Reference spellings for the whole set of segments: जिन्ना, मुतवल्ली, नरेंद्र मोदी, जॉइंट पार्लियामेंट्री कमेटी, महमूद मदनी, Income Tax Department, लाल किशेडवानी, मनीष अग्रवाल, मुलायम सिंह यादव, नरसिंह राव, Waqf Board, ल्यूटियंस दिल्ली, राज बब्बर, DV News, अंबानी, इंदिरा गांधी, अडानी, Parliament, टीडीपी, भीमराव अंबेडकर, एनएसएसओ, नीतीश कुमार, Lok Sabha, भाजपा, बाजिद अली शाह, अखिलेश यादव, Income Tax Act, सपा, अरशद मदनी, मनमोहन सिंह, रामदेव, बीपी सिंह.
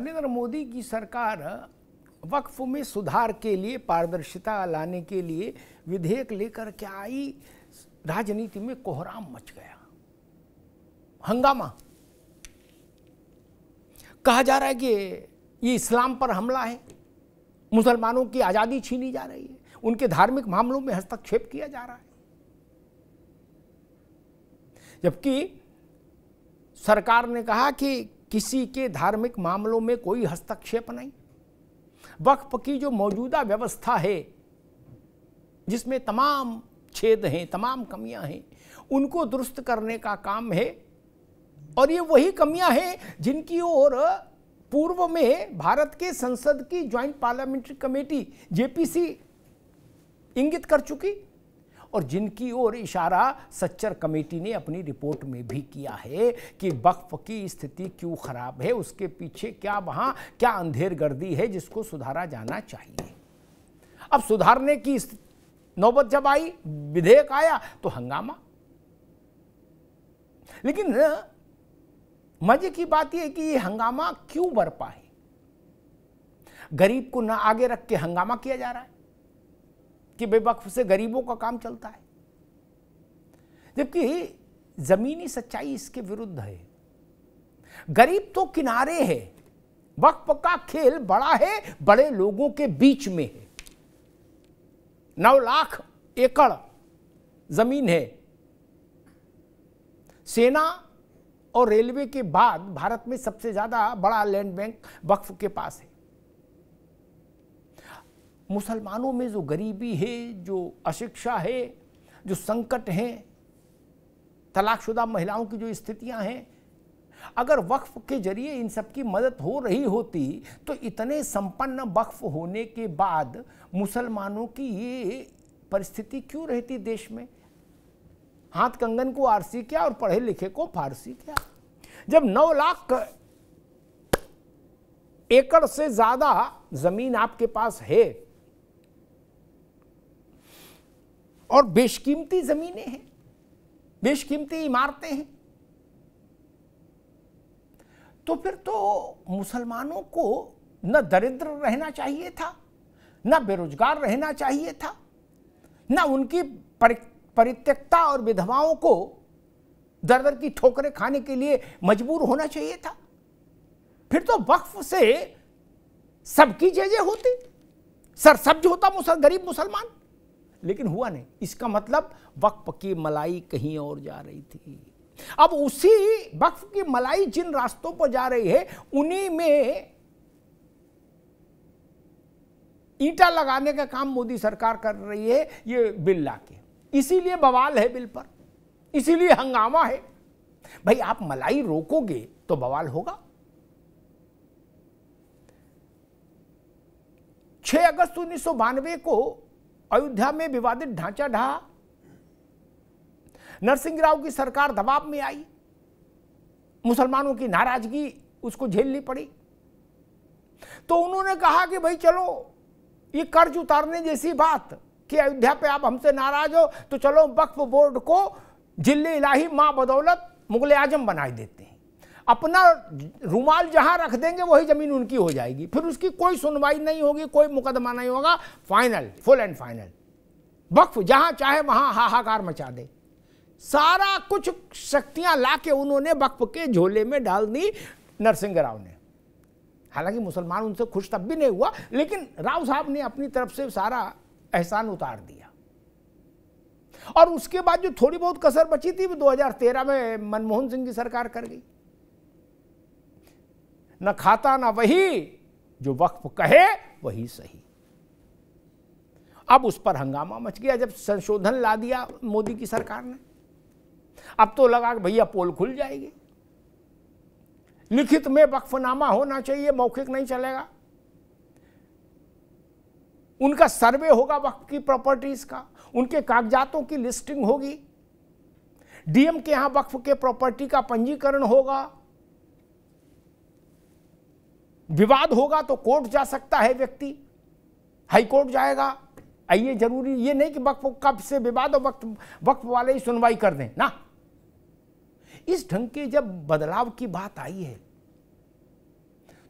नरेंद्र मोदी की सरकार वक्फ में सुधार के लिए, पारदर्शिता लाने के लिए विधेयक लेकर के आई, राजनीति में कोहराम मच गया, हंगामा। कहा जा रहा है कि ये इस्लाम पर हमला है, मुसलमानों की आज़ादी छीनी जा रही है, उनके धार्मिक मामलों में हस्तक्षेप किया जा रहा है। जबकि सरकार ने कहा कि किसी के धार्मिक मामलों में कोई हस्तक्षेप नहीं। वक्फ की जो मौजूदा व्यवस्था है, जिसमें तमाम छेद हैं, तमाम कमियां हैं, उनको दुरुस्त करने का काम है। और ये वही कमियां हैं जिनकी ओर पूर्व में भारत के संसद की जॉइंट पार्लियामेंट्री कमेटी जेपीसी इंगित कर चुकी और जिनकी ओर इशारा सच्चर कमेटी ने अपनी रिपोर्ट में भी किया है कि वक्फ की स्थिति क्यों खराब है, उसके पीछे क्या क्या अंधेरगर्दी है जिसको सुधारा जाना चाहिए। अब सुधारने की नौबत जब आई, विधेयक आया तो हंगामा। लेकिन मजे की बात यह है कि ये हंगामा क्यों बरपा है? गरीब को ना आगे रख के हंगामा किया जा रहा है कि बेवकूफ से गरीबों का काम चलता है, जबकि जमीनी सच्चाई इसके विरुद्ध है। गरीब तो किनारे है, वक्फ का खेल बड़ा है, बड़े लोगों के बीच में है। 9 लाख एकड़ जमीन है। सेना और रेलवे के बाद भारत में सबसे ज्यादा बड़ा लैंड बैंक वक्फ के पास है। मुसलमानों में जो गरीबी है, जो अशिक्षा है, जो संकट है, तलाकशुदा महिलाओं की जो स्थितियां हैं, अगर वक्फ के जरिए इन सब की मदद हो रही होती तो इतने संपन्न वक्फ होने के बाद मुसलमानों की ये परिस्थिति क्यों रहती देश में? हाथ कंगन को आरसी क्या और पढ़े लिखे को फारसी क्या? जब 9 लाख एकड़ से ज्यादा जमीन आपके पास है और बेशकीमती जमीनें हैं, बेशकीमती इमारतें हैं, तो फिर तो मुसलमानों को न दरिद्र रहना चाहिए था, न बेरोजगार रहना चाहिए था, न उनकी परित्यक्ता और विधवाओं को दर दर की ठोकरें खाने के लिए मजबूर होना चाहिए था। फिर तो वक्फ से सबकी जय होती, सरसब्ज होता गरीब मुसलमान। लेकिन हुआ नहीं। इसका मतलब वक्फ की मलाई कहीं और जा रही थी। अब उसी वक्फ की मलाई जिन रास्तों पर जा रही है, उन्हीं में ईंटा लगाने का काम मोदी सरकार कर रही है ये बिल लाके। इसीलिए बवाल है बिल पर, इसीलिए हंगामा है। भाई आप मलाई रोकोगे तो बवाल होगा। 6 अगस्त 1992 को अयोध्या में विवादित ढांचा ढहा, नरसिंह राव की सरकार दबाव में आई, मुसलमानों की नाराजगी उसको झेलनी पड़ी, तो उन्होंने कहा कि भाई चलो ये कर्ज उतारने जैसी बात कि अयोध्या पे आप हमसे नाराज हो तो चलो वक्फ बोर्ड को जिले इलाही मां बदौलत मुगल आजम बना देते हैं, अपना रुमाल जहां रख देंगे वही जमीन उनकी हो जाएगी, फिर उसकी कोई सुनवाई नहीं होगी, कोई मुकदमा नहीं होगा, फाइनल, फुल एंड फाइनल, वक्फ जहां चाहे वहां हाहाकार मचा दे। सारा कुछ शक्तियां लाके उन्होंने वक्फ के झोले में डाल दी नरसिंह राव ने। हालांकि मुसलमान उनसे खुश तब भी नहीं हुआ, लेकिन राव साहब ने अपनी तरफ से सारा एहसान उतार दिया। और उसके बाद जो थोड़ी बहुत कसर बची थी वो 2013 में मनमोहन सिंह की सरकार कर गई। न खाता ना वही, जो वक्फ कहे वही सही। अब उस पर हंगामा मच गया जब संशोधन ला दिया मोदी की सरकार ने। अब तो लगा कि भैया पोल खुल जाएगी, लिखित में वक्फनामा होना चाहिए, मौखिक नहीं चलेगा। उनका सर्वे होगा वक्फ की प्रॉपर्टीज का, उनके कागजातों की लिस्टिंग होगी, डीएम के यहां वक्फ के प्रॉपर्टी का पंजीकरण होगा, विवाद होगा तो कोर्ट जा सकता है व्यक्ति, हाई कोर्ट जाएगा। ये जरूरी ये नहीं कि वक्फ कब से विवाद और वक्फ वाले ही सुनवाई कर दें ना। इस ढंग के जब बदलाव की बात आई है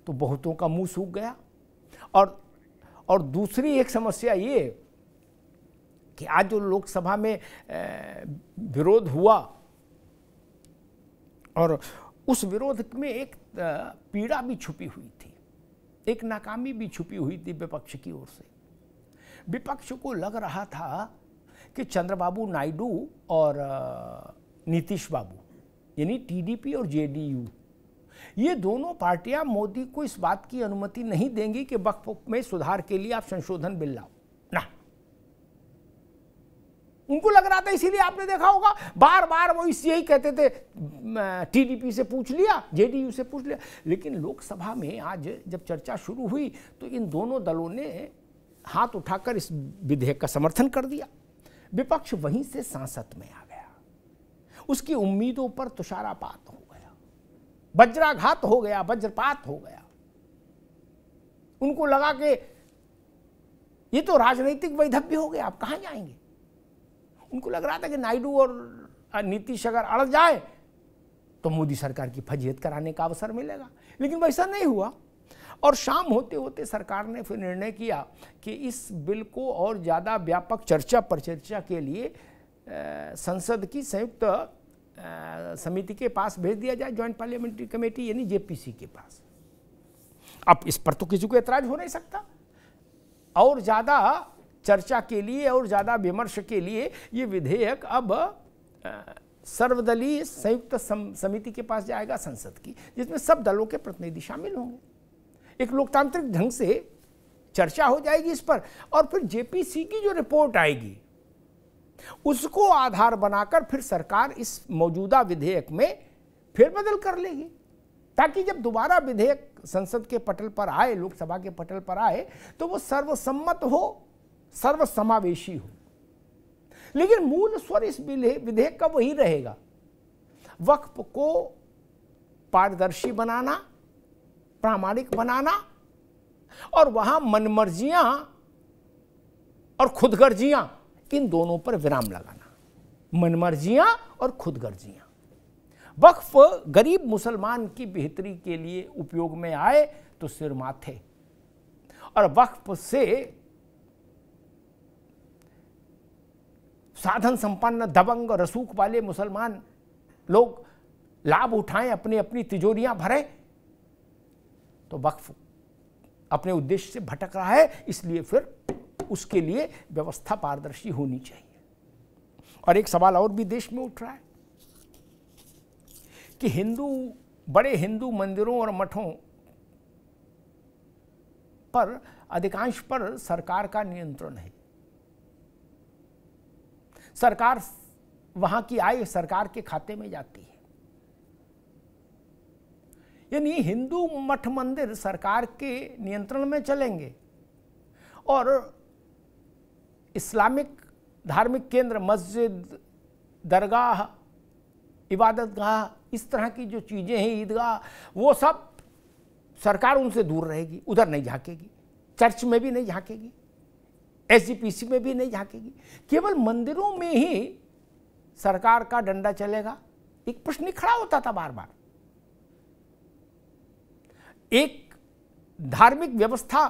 तो बहुतों का मुंह सूख गया। और दूसरी एक समस्या ये कि आज जो लोकसभा में विरोध हुआ और उस विरोध में एक पीड़ा भी छुपी हुई थी, एक नाकामी भी छुपी हुई थी विपक्ष की ओर से। विपक्ष को लग रहा था कि चंद्रबाबू नायडू और नीतीश बाबू यानी टीडीपी और जेडीयू, ये दोनों पार्टियां मोदी को इस बात की अनुमति नहीं देंगी कि वक्फ में सुधार के लिए आप संशोधन बिल लाओ ना। उनको लग रहा था, इसीलिए आपने देखा होगा बार बार वो यही कहते थे, टीडीपी से पूछ लिया, जेडीयू से पूछ लिया। लेकिन लोकसभा में आज जब चर्चा शुरू हुई तो इन दोनों दलों ने हाथ उठाकर इस विधेयक का समर्थन कर दिया। विपक्ष वहीं से संसद में आ गया, उसकी उम्मीदों पर तुषारापात हो गया, वज्राघात हो गया, वज्रपात हो गया। उनको लगा कि ये तो राजनीतिक वैधव्य हो गया, आप कहाँ जाएंगे। उनको लग रहा था कि नायडू और नीतीश अगर अड़ जाए तो मोदी सरकार की फजीहत कराने का अवसर मिलेगा, लेकिन वैसा नहीं हुआ। और शाम होते होते सरकार ने फिर निर्णय किया कि इस बिल को और ज़्यादा व्यापक चर्चा परिचर्चा के लिए संसद की संयुक्त समिति के पास भेज दिया जाए, जॉइंट पार्लियामेंट्री कमेटी यानी जेपीसी के पास। अब इस पर तो किसी को ऐतराज हो नहीं सकता। और ज़्यादा चर्चा के लिए और ज़्यादा विमर्श के लिए ये विधेयक अब सर्वदलीय संयुक्त समिति के पास जाएगा संसद की, जिसमें सब दलों के प्रतिनिधि शामिल होंगे। एक लोकतांत्रिक ढंग से चर्चा हो जाएगी इस पर, और फिर जेपीसी की जो रिपोर्ट आएगी उसको आधार बनाकर फिर सरकार इस मौजूदा विधेयक में फेरबदल कर लेगी, ताकि जब दोबारा विधेयक संसद के पटल पर आए, लोकसभा के पटल पर आए, तो वो सर्वसम्मत हो, सर्वसमावेशी हो। लेकिन मूल स्वर इस विधेयक का वही रहेगा, वक्फ को पारदर्शी बनाना, प्रामाणिक बनाना, और वहां मनमर्जियां और खुदगर्जियां, इन दोनों पर विराम लगाना। मनमर्जियां और खुदगर्जियां, वक्फ गरीब मुसलमान की बेहतरी के लिए उपयोग में आए तो सिर माथे, और वक्फ से साधन संपन्न दबंग रसूख वाले मुसलमान लोग लाभ उठाएं, अपनी अपनी तिजोरियां भरें। तो वक्फ अपने उद्देश्य से भटक रहा है, इसलिए फिर उसके लिए व्यवस्था पारदर्शी होनी चाहिए। और एक सवाल और भी देश में उठ रहा है कि बड़े हिंदू मंदिरों और मठों पर अधिकांश पर सरकार का नियंत्रण है। सरकार वहां की आय सरकार के खाते में जाती है, यानी हिंदू मठ मंदिर सरकार के नियंत्रण में चलेंगे और इस्लामिक धार्मिक केंद्र, मस्जिद, दरगाह, इबादतगाह, इस तरह की जो चीज़ें हैं, ईदगाह, वो सब सरकार उनसे दूर रहेगी, उधर नहीं झांकेगी, चर्च में भी नहीं झांकेगी, एसजीपीसी में भी नहीं झांकेगी। केवल मंदिरों में ही सरकार का डंडा चलेगा। एक प्रश्न खड़ा होता था बार बार, एक धार्मिक व्यवस्था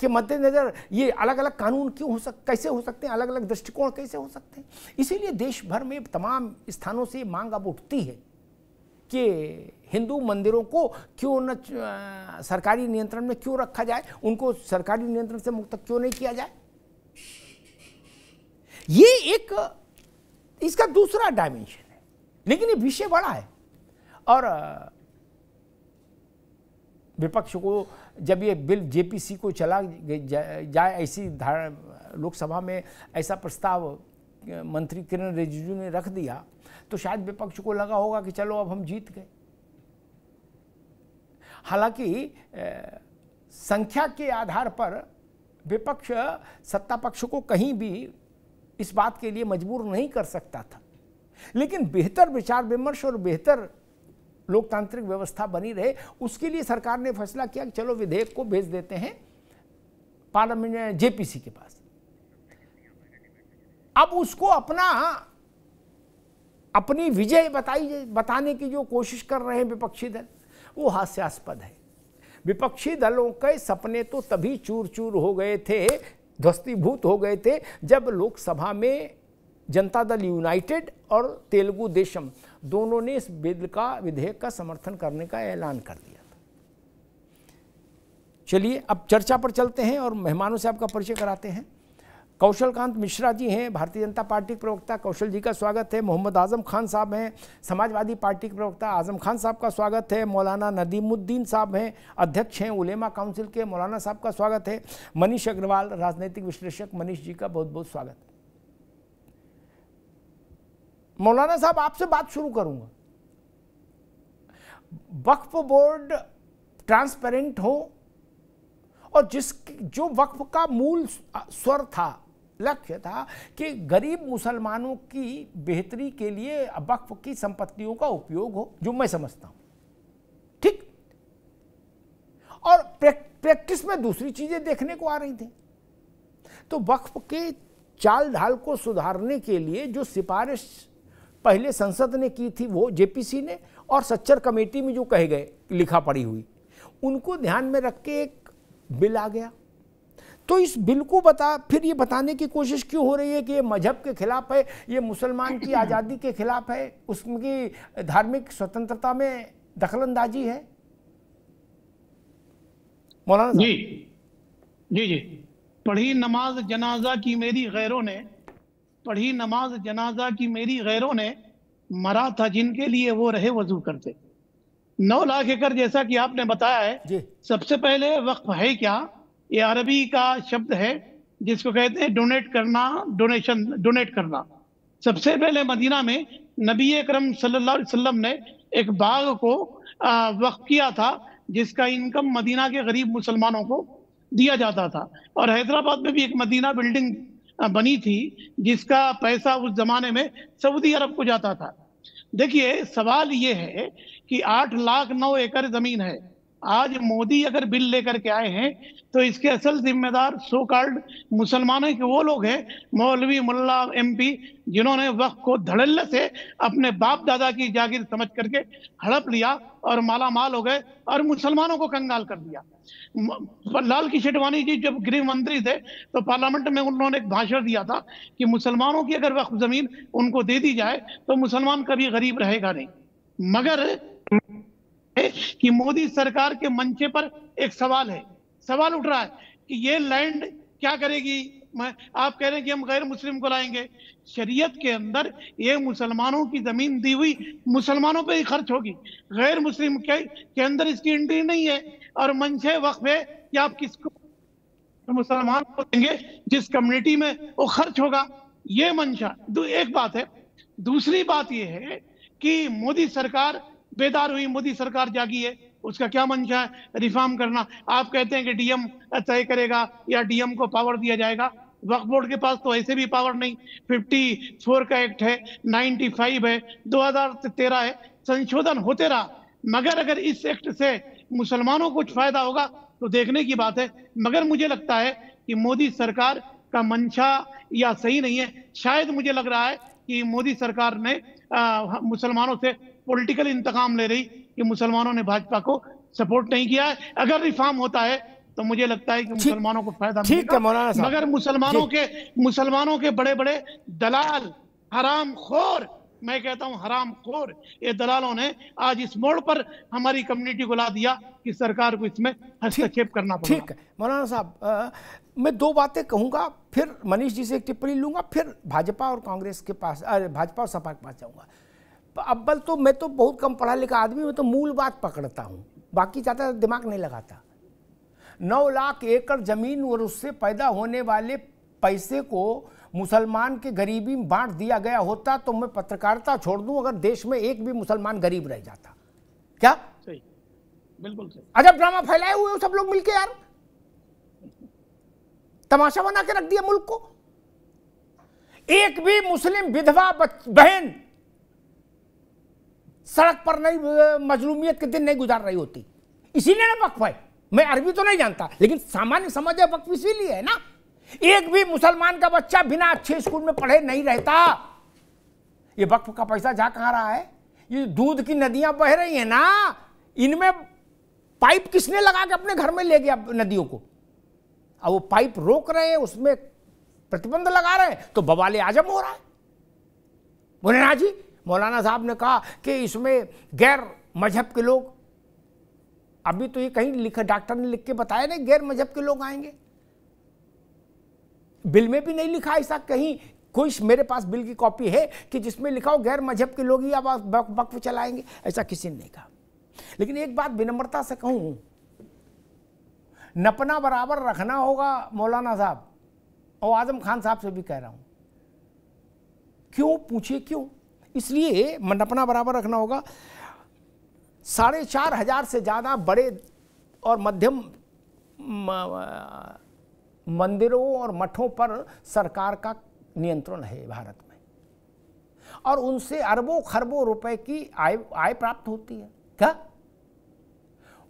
के मद्देनजर ये अलग अलग कानून क्यों कैसे हो सकते हैं, अलग अलग दृष्टिकोण कैसे हो सकते हैं। इसीलिए देश भर में तमाम स्थानों से मांग अब उठती है कि हिंदू मंदिरों को क्यों न सरकारी नियंत्रण में क्यों रखा जाए, उनको सरकारी नियंत्रण से मुक्त क्यों नहीं किया जाए। ये एक इसका दूसरा डायमेंशन है, लेकिन ये विषय बड़ा है। और विपक्ष को जब ये बिल जेपीसी को चला जाए, ऐसी लोकसभा में ऐसा प्रस्ताव मंत्री किरण रिजिजू ने रख दिया, तो शायद विपक्ष को लगा होगा कि चलो अब हम जीत गए। हालांकि संख्या के आधार पर विपक्ष सत्ता पक्ष को कहीं भी इस बात के लिए मजबूर नहीं कर सकता था, लेकिन बेहतर विचार विमर्श और बेहतर लोकतांत्रिक व्यवस्था बनी रहे, उसके लिए सरकार ने फैसला किया कि चलो विधेयक को भेज देते हैं पार्लियामेंट जेपीसी के पास। अब उसको अपनी विजय बताने की जो कोशिश कर रहे हैं विपक्षी दल, वो हास्यास्पद है। विपक्षी दलों के सपने तो तभी चूर चूर हो गए थे, ध्वस्तीभूत हो गए थे, जब लोकसभा में जनता दल यूनाइटेड और तेलुगु देशम दोनों ने इस बिल का, विधेयक का समर्थन करने का ऐलान कर दिया था। चलिए अब चर्चा पर चलते हैं और मेहमानों से आपका परिचय कराते हैं। कौशलकांत मिश्रा जी हैं, भारतीय जनता पार्टी के प्रवक्ता, कौशल जी का स्वागत है। मोहम्मद आजम खान साहब हैं, समाजवादी पार्टी के प्रवक्ता, आजम खान साहब का स्वागत है। मौलाना नदीमुद्दीन साहब हैं, अध्यक्ष हैं उलेमा काउंसिल के, मौलाना साहब का स्वागत है। मनीष अग्रवाल, राजनीतिक विश्लेषक, मनीष जी का बहुत बहुत स्वागत है। मौलाना साहब, आपसे बात शुरू करूंगा। वक्फ बोर्ड ट्रांसपेरेंट हो और जो वक्फ का मूल स्वर था, लक्ष्य था कि गरीब मुसलमानों की बेहतरी के लिए वक्फ की संपत्तियों का उपयोग हो, जो मैं समझता हूं ठीक, और प्रैक्टिस में दूसरी चीजें देखने को आ रही थी। तो वक्फ के चाल ढाल को सुधारने के लिए जो सिफारिश पहले संसद ने की थी, वो जेपीसी ने और सच्चर कमेटी में जो कहे गए, लिखा पड़ी हुई, उनको ध्यान में रख के एक बिल आ गया। तो इस बिल को फिर ये बताने की कोशिश क्यों हो रही है कि ये मजहब के खिलाफ है, ये मुसलमान की आज़ादी के खिलाफ है, उसकी धार्मिक स्वतंत्रता में दखलंदाजी है? मौलाना जी जी जी, पढ़ी नमाज जनाजा की मेरी गैरों ने, पढ़ी नमाज जनाजा की मेरी गैरों ने, मरा था जिनके लिए वो रहे वजू करते। 9 लाख एकड़ जैसा कि आपने बताया है, सबसे पहले वक्फ है क्या? ये अरबी का शब्द है जिसको कहते हैं डोनेट करना, डोनेशन, डोनेट करना। सबसे पहले मदीना में नबी अकरम सल्लल्लाहु अलैहि वसल्लम ने एक बाग को वक्फ किया था, जिसका इनकम मदीना के गरीब मुसलमानों को दिया जाता था। और हैदराबाद में भी एक मदीना बिल्डिंग बनी थी, जिसका पैसा उस जमाने में सऊदी अरब को जाता था। देखिए सवाल ये है कि 8,09,000 एकड़ जमीन है। आज मोदी अगर बिल लेकर के आए हैं तो इसके असल जिम्मेदार सो कॉल्ड मुसलमानों के वो लोग हैं, मौलवी, मुल्ला, MP, जिन्होंने वक्त को धड़ल्ले से अपने बाप दादा की जागीर समझ करके हड़प लिया और मालामाल हो गए और मुसलमानों को कंगाल कर दिया। लाल किशेडवानी जी जब गृह मंत्री थे तो पार्लियामेंट में उन्होंने एक भाषण दिया था कि मुसलमानों की अगर वक्फ जमीन उनको दे दी जाए तो मुसलमान कभी गरीब रहेगा नहीं। मगर कि मोदी सरकार के मंचे पर एक सवाल है, सवाल उठ रहा है कि ये लैंड क्या करेगी? आप कह रहे हैं कि हम गैर मुस्लिम को लाएंगे। शरीयत के अंदर ये मुसलमानों की जमीन दी हुई मुसलमानों पे ही खर्च होगी, गैर मुस्लिम के अंदर इसकी एंट्री नहीं है। और मंशे वक्फ है कि आप किसको मुसलमान को देंगे, जिस कम्युनिटी में वो खर्च होगा, ये मंशा। एक बात है। दूसरी बात ये है कि मोदी सरकार बेदार हुई, मोदी सरकार जागी है, उसका क्या मंशा है? रिफॉर्म करना। आप कहते हैं कि DM तय करेगा या DM को पावर दिया जाएगा। वक्फ बोर्ड के पास तो ऐसे भी पावर नहीं। 54 का एक्ट है, 95 है, 2013 है, संशोधन होते रहा। मगर अगर इस एक्ट से मुसलमानों को कुछ फायदा होगा तो देखने की बात है। मगर मुझे लगता है कि मोदी सरकार का मंशा या सही नहीं है। शायद मुझे लग रहा है कि मोदी सरकार ने मुसलमानों से पॉलिटिकल इंतकाम ले रही कि मुसलमानों ने भाजपा को सपोर्ट नहीं किया है। अगर रिफॉर्म होता है तो मुझे लगता है कि मुसलमानों को फायदा मिलेगा। मगर मुसलमानों के बड़े बड़े दलाल, हरामखोर, मैं कहता हूं हरामखोर, ये दलालों ने आज इस मोड़ पर हमारी कम्युनिटी को ला दिया कि सरकार को इसमें हस्तक्षेप करना पड़ेगा। ठीक है मौलाना साहब, मैं 2 बातें कहूंगा, फिर मनीष जी से एक टिप्पणी लूंगा, फिर भाजपा और कांग्रेस के पास, भाजपा और सपा के पास जाऊंगा। अब्बल तो मैं तो बहुत कम पढ़ा लिखा आदमी, मैं तो मूल बात पकड़ता हूँ, बाकी ज़्यादा दिमाग नहीं लगाता। 9 लाख एकड़ ज़मीन और उससे पैदा होने वाले पैसे को मुसलमान के गरीबी में बांट दिया गया होता तो मैं पत्रकारिता छोड़ दूँ, अगर देश में एक भी मुसलमान गरीब रह जाता। क्या सही? बिल्कुल सही। अजब ड्रामा फैलाए हुए हो सब लोग मिलके यार, तमाशा बना के रख दिया मुल्क को। एक भी मुस्लिम विधवा बहन सड़क पर नहीं, मजलूमियत के दिन नहीं गुजार रही होती, इसीलिए ना वक्फ है। मैं अरबी तो नहीं जानता, लेकिन सामान्य समझ है वक्फ इसीलिए है ना। एक भी मुसलमान का बच्चा बिना अच्छे स्कूल में पढ़े नहीं रहता। ये वक्फ का पैसा जा कहाँ रहा है? ये दूध की नदियां बह रही हैं ना, इनमें पाइप किसने लगा के अपने घर में ले गया नदियों को? अब वो पाइप रोक रहे हैं, उसमें प्रतिबंध लगा रहे हैं, तो बवाल आजम हो रहा है। बोले ना जी, मौलाना साहब ने कहा कि इसमें गैर मजहब के लोग, अभी तो ये कहीं लिखा डॉक्टर ने लिख के बताया नहीं गैर मजहब के लोग आएंगे, बिल में भी नहीं लिखा ऐसा कहीं। कोई मेरे पास बिल की कॉपी है कि जिसमें लिखा हो गैर मजहब के लोग ही अब वक्फ चलाएंगे, ऐसा किसी ने नहीं कहा। लेकिन एक बात विनम्रता से कहूं, नपना बराबर रखना होगा मौलाना साहब, और आजम खान साहब से भी कह रहा हूं। क्यों पूछिए क्यों? इसलिए नपना बराबर रखना होगा, 4,500 से ज़्यादा बड़े और मध्यम मंदिरों और मठों पर सरकार का नियंत्रण है भारत में, और उनसे अरबों खरबों रुपए की आय प्राप्त होती है। क्या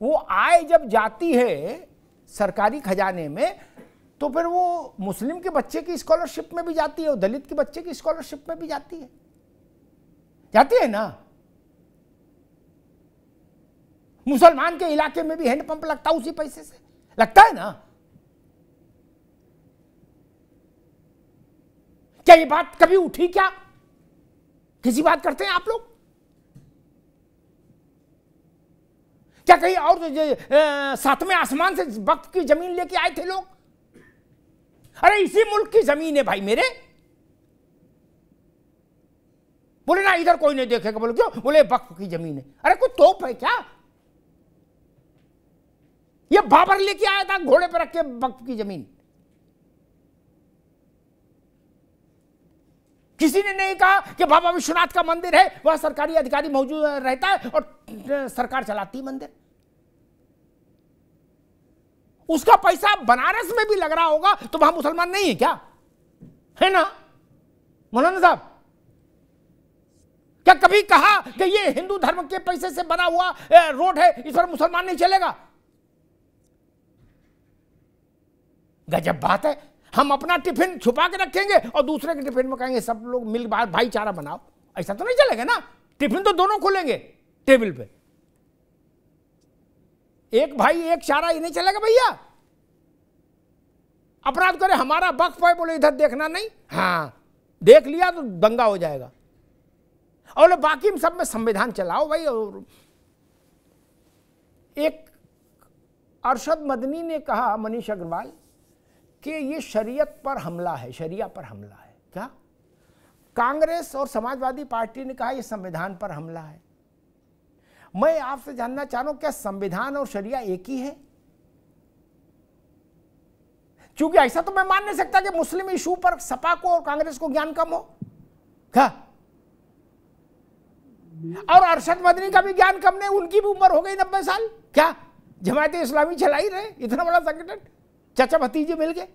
वो आय जब जाती है सरकारी खजाने में, तो फिर वो मुस्लिम के बच्चे की स्कॉलरशिप में भी जाती है और दलित के बच्चे की स्कॉलरशिप में भी जाती है, जाती है ना। मुसलमान के इलाके में भी हैंडपंप लगता है, उसी पैसे से लगता है ना। क्या ये बात कभी उठी? क्या किसी बात करते हैं आप लोग? क्या कहीं और सातवें आसमान से वक्त की जमीन लेके आए थे लोग? अरे इसी मुल्क की जमीन है भाई मेरे। बोले ना इधर कोई नहीं देखेगा। बोले क्यों? बोले वक्फ की जमीन है। अरे कोई तोप है क्या? ये बाबर लेके आया था घोड़े पर रख के वक्फ की जमीन। किसी ने नहीं कहा कि बाबा विश्वनाथ का मंदिर है, वहां सरकारी अधिकारी मौजूद रहता है और सरकार चलाती है मंदिर। उसका पैसा बनारस में भी लग रहा होगा, तो वहां मुसलमान नहीं है क्या? है ना मौलाना साहब? क्या कभी कहा कि ये हिंदू धर्म के पैसे से बना हुआ रोड है, इस पर मुसलमान नहीं चलेगा? गजब बात है। हम अपना टिफिन छुपा के रखेंगे और दूसरे के टिफिन में कहेंगे सब लोग मिल भाईचारा बनाओ, ऐसा तो नहीं चलेगा ना। टिफिन तो दोनों खोलेंगे टेबल पे, एक भाई एक चारा, ये नहीं चलेगा भैया। अपराध करे हमारा वक्फ है, बोले इधर देखना नहीं, हाँ देख लिया तो दंगा हो जाएगा। और बाकी में सब में संविधान चलाओ भाई। और एक अरशद मदनी ने कहा, मनीष अग्रवाल, कि ये शरीयत पर हमला है, शरिया पर हमला है। क्या कांग्रेस और समाजवादी पार्टी ने कहा ये संविधान पर हमला है? मैं आपसे जानना चाह रहा हूं, क्या संविधान और शरिया एक ही है? क्योंकि ऐसा तो मैं मान नहीं सकता कि मुस्लिम इशू पर सपा को और कांग्रेस को ज्ञान कम हो। क्या? और अरशद मदनी का भी ज्ञान कम नहीं, उनकी भी उम्र हो गई 90 साल। क्या जमायत इस्लामी चला ही रहे, इतना बड़ा संगठन, चाचा भतीजे मिल गए,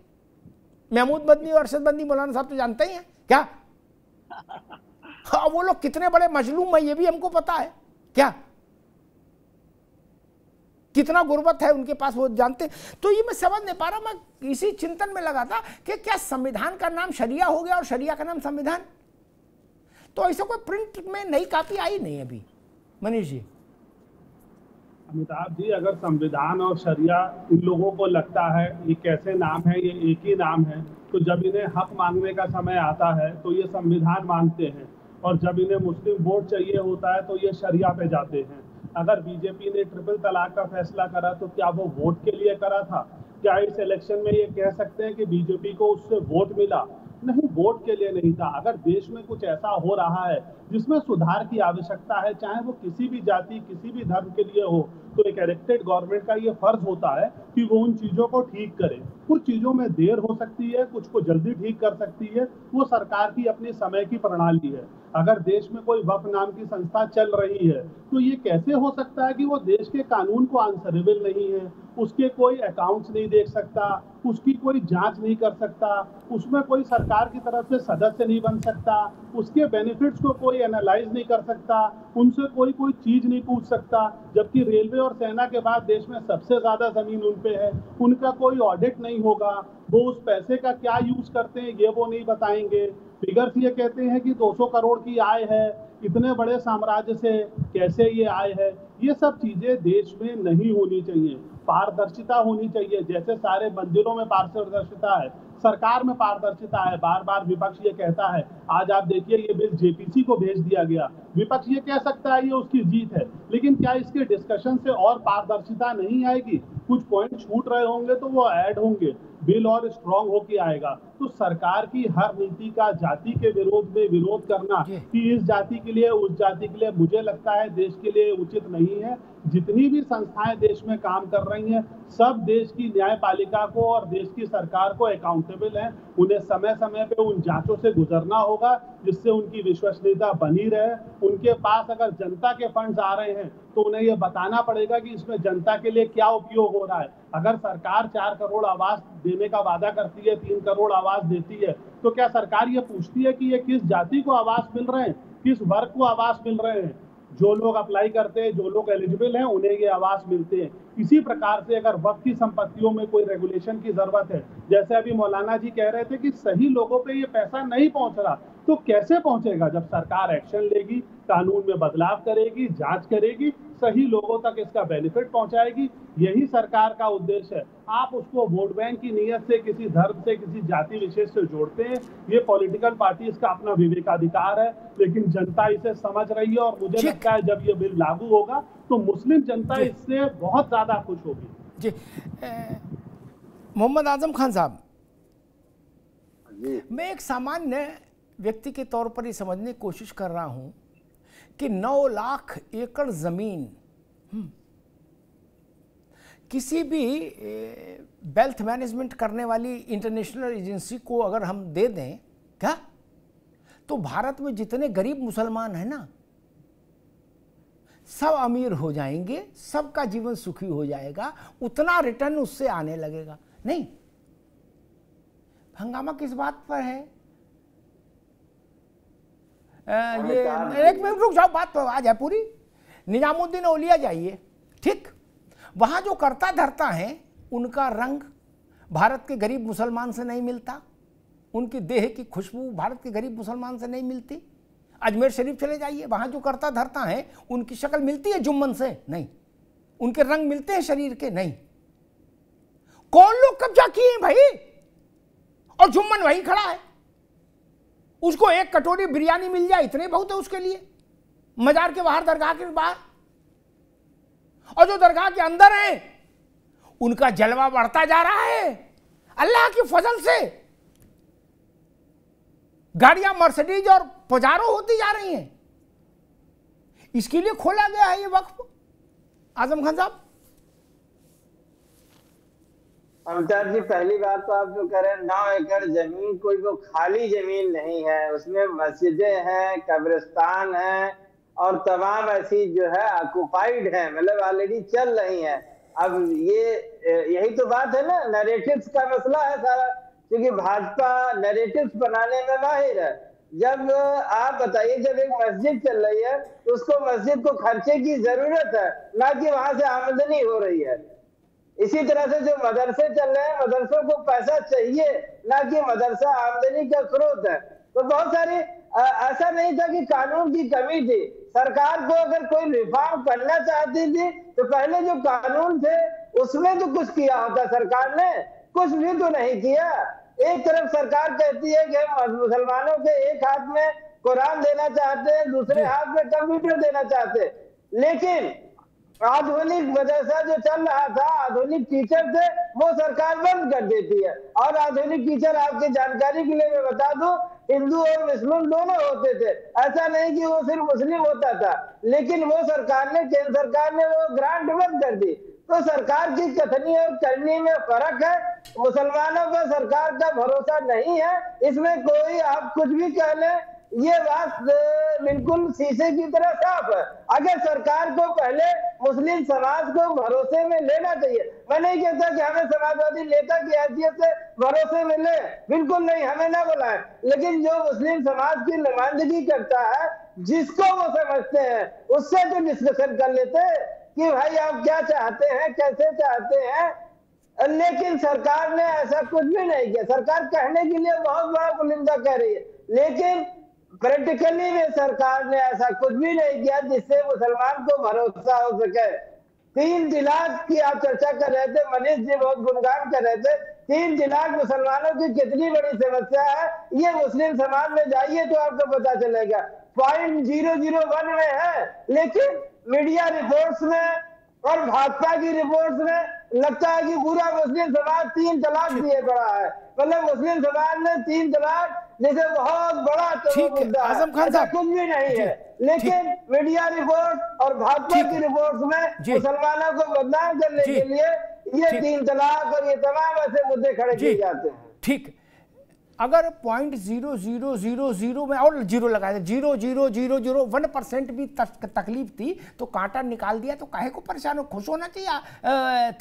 महमूद मदनी और अरशद मदनी मौलाना साहब तो जानते ही हैं। क्या हाँ, वो लोग कितने बड़े मजलूम है ये भी हमको पता है। क्या कितना गुर्बत है उनके पास, वो जानते। तो ये मैं समझ नहीं पा रहा, मैं इसी चिंतन में लगा था कि क्या संविधान का नाम शरिया हो गया और शरिया का नाम संविधान? तो ऐसा कोई प्रिंट में नई कापी आई नहीं अभी। मनीष जी, अमिताभ जी, अगर संविधान और शरिया इन लोगों को लगता है ये कैसे नाम है, ये एक ही नाम है, तो जब इन्हें हक मांगने का समय आता है तो ये संविधान मांगते हैं, और जब इन्हें मुस्लिम वोट चाहिए होता है तो ये शरिया पे जाते हैं। अगर बीजेपी ने ट्रिपल तलाक का फैसला करा तो क्या वो वोट के लिए करा था? क्या इस इलेक्शन में ये कह सकते हैं कि बीजेपी को उससे वोट मिला? नहीं, वोट के लिए नहीं था। अगर देश में कुछ ऐसा हो रहा है जिसमें सुधार की आवश्यकता है, चाहे वो किसी भी जाति किसी भी धर्म के लिए हो, तो एक इलेक्टेड गवर्नमेंट का ये फर्ज होता है कि वो उन चीज़ों को ठीक करे। कुछ चीज़ों में देर हो सकती है, कुछ को जल्दी ठीक कर सकती है, वो सरकार की अपनी समय की प्रणाली है। अगर देश में कोई वक्फ नाम की संस्था चल रही है तो ये कैसे हो सकता है कि वो देश के कानून को आंसरेबल नहीं है, उसके कोई अकाउंट्स नहीं देख सकता, उसकी कोई जांच नहीं कर सकता, उसमें कोई सरकार की तरफ से सदस्य नहीं बन सकता, उसके बेनिफिट्स को कोई एनालाइज नहीं कर सकता, उनसे कोई चीज़ नहीं पूछ सकता, जबकि रेलवे और सेना के बाद देश में सबसे ज़्यादा ज़मीन उन पे है, उनका कोई ऑडिट नहीं होगा, वो उस पैसे का क्या यूज़ करते हैं ये वो नहीं बताएंगे। फिगर्स ये कहते हैं कि 200 करोड़ की आय है, इतने बड़े साम्राज्य से कैसे ये आय है, ये सब चीजें देश में नहीं होनी चाहिए। पारदर्शिता होनी चाहिए, जैसे सारे मंदिरों में पारदर्शिता है, सरकार में पारदर्शिता है। बार बार विपक्ष ये कहता है, आज आप देखिए ये बिल जेपीसी को भेज दिया गया, विपक्ष ये कह सकता है ये उसकी जीत है, लेकिन क्या इसके डिस्कशन से और पारदर्शिता नहीं आएगी? कुछ पॉइंट छूट रहे होंगे तो वो ऐड होंगे, बिल और स्ट्रांग होके आएगा। तो सरकार की हर नीति का जाति के विरोध में विरोध करना कि इस जाति के लिए उस जाति के लिए, मुझे लगता है देश के लिए उचित नहीं है। जितनी भी संस्थाएं देश में काम कर रही हैं, सब देश की न्यायपालिका को और देश की सरकार को अकाउंटेबल हैं। उन्हें समय समय पे उन जांचों से गुजरना होगा जिससे उनकी विश्वसनीयता बनी रहे। उनके पास अगर जनता के फंड्स आ रहे हैं तो उन्हें यह बताना पड़ेगा कि इसमें जनता के लिए क्या उपयोग हो रहा है। अगर सरकार 4 करोड़ आवास देने का वादा करती है, 3 करोड़ आवास देती है, तो क्या सरकार ये पूछती है कि ये किस जाति को आवास मिल रहे हैं, किस वर्ग को आवास मिल रहे हैं? जो लोग अप्लाई करते हैं, जो लोग एलिजिबल हैं, उन्हें ये आवास मिलते हैं। इसी प्रकार से अगर वक्त की संपत्तियों में कोई रेगुलेशन की जरूरत है, जैसे अभी मौलाना जी कह रहे थे कि सही लोगों पे ये पैसा नहीं पहुंच रहा, तो कैसे पहुंचेगा? जब सरकार एक्शन लेगी, कानून में बदलाव करेगी, जांच करेगी, सही लोगों तक इसका बेनिफिट पहुंचाएगी। यही सरकार का उद्देश्य है। आप उसको वोट बैंक की नीयत से, किसी धर्म से, किसी जाति विशेष से जोड़ते हैं। ये पॉलिटिकल पार्टीज का अपना विवेकाधिकार है, लेकिन जनता इसे समझ रही है और मुझे लगता है जब ये बिल लागू होगा तो मुस्लिम जनता इससे बहुत ज्यादा खुश होगी। जी, मोहम्मद आजम खान साहब, मैं एक सामान्य व्यक्ति के तौर पर ये समझने की कोशिश कर रहा हूं कि 9 लाख एकड़ जमीन किसी भी वेल्थ मैनेजमेंट करने वाली इंटरनेशनल एजेंसी को अगर हम दे दें क्या, तो भारत में जितने गरीब मुसलमान हैं ना, सब अमीर हो जाएंगे, सबका जीवन सुखी हो जाएगा, उतना रिटर्न उससे आने लगेगा। नहीं, हंगामा किस बात पर है? ये एक मिनट रुक जाओ, बात पर आ जाए पूरी। निजामुद्दीन औलिया जाइए, ठीक, वहाँ जो करता धरता है उनका रंग भारत के गरीब मुसलमान से नहीं मिलता, उनकी देह की खुशबू भारत के गरीब मुसलमान से नहीं मिलती। अजमेर शरीफ चले जाइए, वहाँ जो करता धरता है उनकी शक्ल मिलती है जुम्मन से? नहीं। उनके रंग मिलते हैं शरीर के? नहीं। कौन लोग कब्जा किए हैं भाई, और जुम्मन वही खड़ा है, उसको एक कटोरी बिरयानी मिल जाए इतने बहुत है उसके लिए, मजार के बाहर, दरगाह के बाहर। और जो दरगाह के अंदर हैं उनका जलवा बढ़ता जा रहा है अल्लाह की फजल से, गाड़ियां मर्सिडीज और पजारो होती जा रही हैं। इसके लिए खोला गया है ये वक्फ। आजम खान साहब, अमिताभ जी, पहली बात तो आप जो कह रहे हैं 9 एकड़ जमीन, कोई वो खाली जमीन नहीं है, उसमें मस्जिदें हैं, कब्रिस्तान हैं और तमाम ऐसी जो है ऑक्युपाइड है, मतलब ऑलरेडी चल रही है। अब यही तो बात है ना, नैरेटिव्स का मसला है सारा, क्योंकि भाजपा नैरेटिव्स बनाने में माहिर है। जब आप बताइए, जब एक मस्जिद चल रही है तो उसको मस्जिद को खर्चे की जरूरत है, ना कि वहां से आमदनी हो रही है। इसी तरह से जो मदरसे चल रहे हैं, मदरसों को पैसा चाहिए, ना कि मदरसा आमदनी का स्रोत है। तो बहुत सारे ऐसा नहीं था कि कानून की कमी थी, सरकार को अगर कोई रिफॉर्म करना चाहती थी तो पहले जो कानून थे उसमें तो कुछ किया होता, सरकार ने कुछ भी तो नहीं किया। एक तरफ सरकार कहती है कि मुसलमानों के एक हाथ में कुरान देना चाहते हैं, दूसरे हाथ में कंप्यूटर देना चाहते हैं, लेकिन आधुनिक मदरसा जो चल रहा था, आधुनिक टीचर थे, वो सरकार बंद कर देती है। और आधुनिक टीचर, आपकी जानकारी के लिए मैं बता दूं, हिंदू और मुस्लिम दोनों होते थे, ऐसा नहीं कि वो सिर्फ मुस्लिम होता था, लेकिन वो सरकार ने, केंद्र सरकार ने वो ग्रांट बंद कर दी। तो सरकार की कथनी और करनी में फर्क है, मुसलमानों पर सरकार का भरोसा नहीं है, इसमें कोई आप कुछ भी कह लें, ये बात बिल्कुल शीशे की तरह साफ है। अगर सरकार को पहले मुस्लिम समाज को भरोसे में लेना चाहिए। मैं नहीं कहता कि हमें समाजवादी नेता की हैसियत से भरोसे में ले, बिल्कुल नहीं, हमें ना बुलाएं, लेकिन जो मुस्लिम समाज की नुमाइंदगी करता है, जिसको वो समझते हैं, उससे तो डिस्कशन कर लेते हैं कि भाई आप क्या चाहते हैं, कैसे चाहते हैं। लेकिन सरकार ने ऐसा कुछ भी नहीं किया। सरकार कहने के लिए बहुत बड़ा बुलंदा कह रही है, लेकिन प्रैक्टिकली में सरकार ने ऐसा कुछ भी नहीं किया जिससे मुसलमान को भरोसा हो सके। 3 तलाक की आप चर्चा कर रहे थे, मनीष जी बहुत गुणगान कर रहे थे। 3 तलाक मुसलमानों की कितनी बड़ी समस्या है ये मुस्लिम समाज में जाइए तो आपको पता चलेगा। 0.001 में है, लेकिन मीडिया रिपोर्ट्स में और भाजपा की रिपोर्ट्स में लगता है कि पूरा मुस्लिम समाज 3 तलाक दिए पड़ा है। मतलब मुस्लिम समाज ने 3 तलाक जैसे बहुत बड़ा मुद्दा है, कुछ भी नहीं है, लेकिन मीडिया रिपोर्ट और भाजपा की रिपोर्ट्स में मुसलमानों को बदनाम करने के लिए ये 3 तलाक और ये तमाम ऐसे मुद्दे खड़े किए जाते हैं। ठीक, अगर 0.0000 में और जीरो लगाए, 0.0001% भी तकलीफ थी तो कांटा निकाल दिया, तो काहे को परेशान हो, खुश होना चाहिए,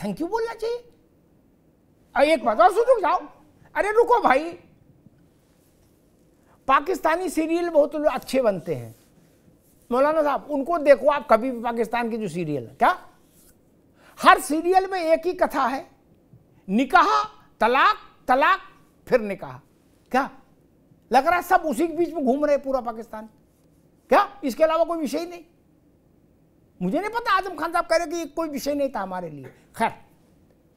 थैंक यू बोलना चाहिए। एक बात और रुक जाओ, अरे रुको भाई, पाकिस्तानी सीरियल बहुत अच्छे बनते हैं मौलाना साहब, उनको देखो आप कभी भी, पाकिस्तान के जो सीरियल है, क्या हर सीरियल में एक ही कथा है, निकाह तलाक तलाक फिर निकाह, क्या लग रहा है सब उसी के बीच में घूम रहे पूरा पाकिस्तान, क्या इसके अलावा कोई विषय नहीं। मुझे नहीं पता आजम खान साहब कह रहे कि कोई विषय नहीं था हमारे लिए। खैर,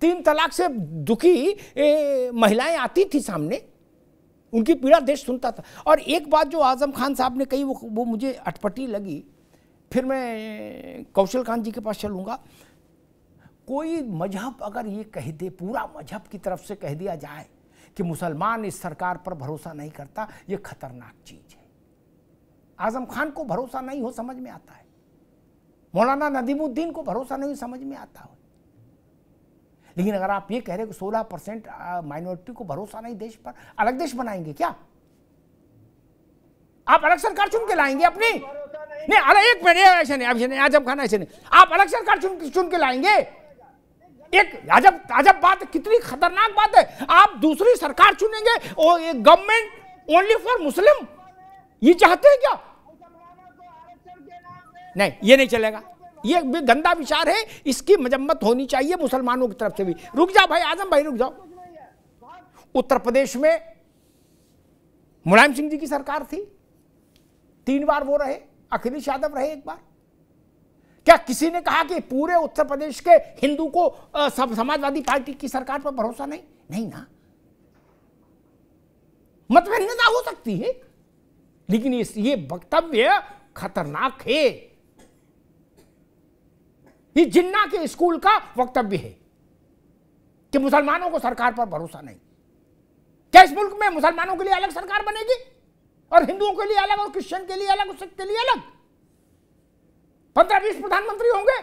3 तलाक से दुखी महिलाएं आती थी सामने, उनकी पीड़ा देश सुनता था। और एक बात जो आजम खान साहब ने कही वो मुझे अटपटी लगी, फिर मैं कौशलकांत जी के पास चलूँगा। कोई मजहब अगर ये कह दे, पूरा मजहब की तरफ से कह दिया जाए कि मुसलमान इस सरकार पर भरोसा नहीं करता, ये खतरनाक चीज़ है। आजम खान को भरोसा नहीं हो समझ में आता है, मौलाना नदीमुद्दीन को भरोसा नहीं समझ में आता हो, लेकिन अगर आप ये कह रहे हो कि 16% माइनॉरिटी को भरोसा नहीं देश पर, अलग देश बनाएंगे क्या आप? अलग सरकार चुन के लाएंगे अपनी? नहीं, अरे एक मिनट, ऐसे नहीं आजम खान, ऐसे नहीं, आप अलग सरकार चुन के लाएंगे? एक अजब बात, कितनी खतरनाक बात है, आप दूसरी सरकार चुनेंगे और ये गवर्नमेंट ओनली फॉर मुस्लिम, ये चाहते हैं क्या? नहीं, ये नहीं चलेगा, ये भी गंदा विचार है, इसकी मजम्मत होनी चाहिए मुसलमानों की तरफ से भी। रुक जाओ भाई आजम भाई, रुक जाओ। उत्तर प्रदेश में मुलायम सिंह जी की सरकार थी, 3 बार वो रहे, अखिलेश यादव रहे एक बार। क्या किसी ने कहा कि पूरे उत्तर प्रदेश के हिंदू को सब समाजवादी पार्टी की सरकार पर भरोसा नहीं? नहीं ना, मतभिन्नता हो सकती है, लेकिन ये वक्तव्य खतरनाक है, ये जिन्ना के स्कूल का वक्तव्य है कि मुसलमानों को सरकार पर भरोसा नहीं। क्या इस मुल्क में मुसलमानों के लिए अलग सरकार बनेगी और हिंदुओं के लिए अलग और क्रिश्चियन के लिए अलग और सिख के लिए अलग? 15-20 प्रधानमंत्री होंगे?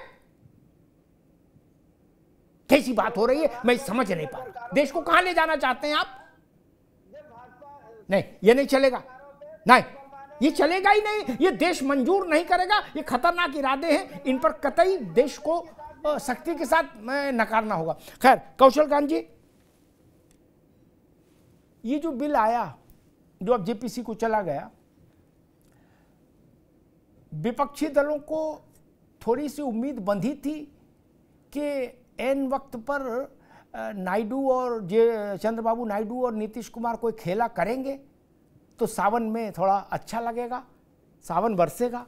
कैसी बात हो रही है, मैं समझ नहीं पा रहा। देश को कहां ले जाना चाहते हैं आप? नहीं, ये नहीं चलेगा, नहीं ये चलेगा ही नहीं, ये देश मंजूर नहीं करेगा। ये खतरनाक इरादे हैं, इन पर कतई देश को सख्ती के साथ नकारना होगा। खैर कौशलकांत जी, ये जो बिल आया जो अब जेपीसी को चला गया, विपक्षी दलों को थोड़ी सी उम्मीद बंधी थी कि ऐन वक्त पर नायडू और चंद्रबाबू नायडू और नीतीश कुमार कोई खेला करेंगे तो सावन में थोड़ा अच्छा लगेगा, सावन बरसेगा।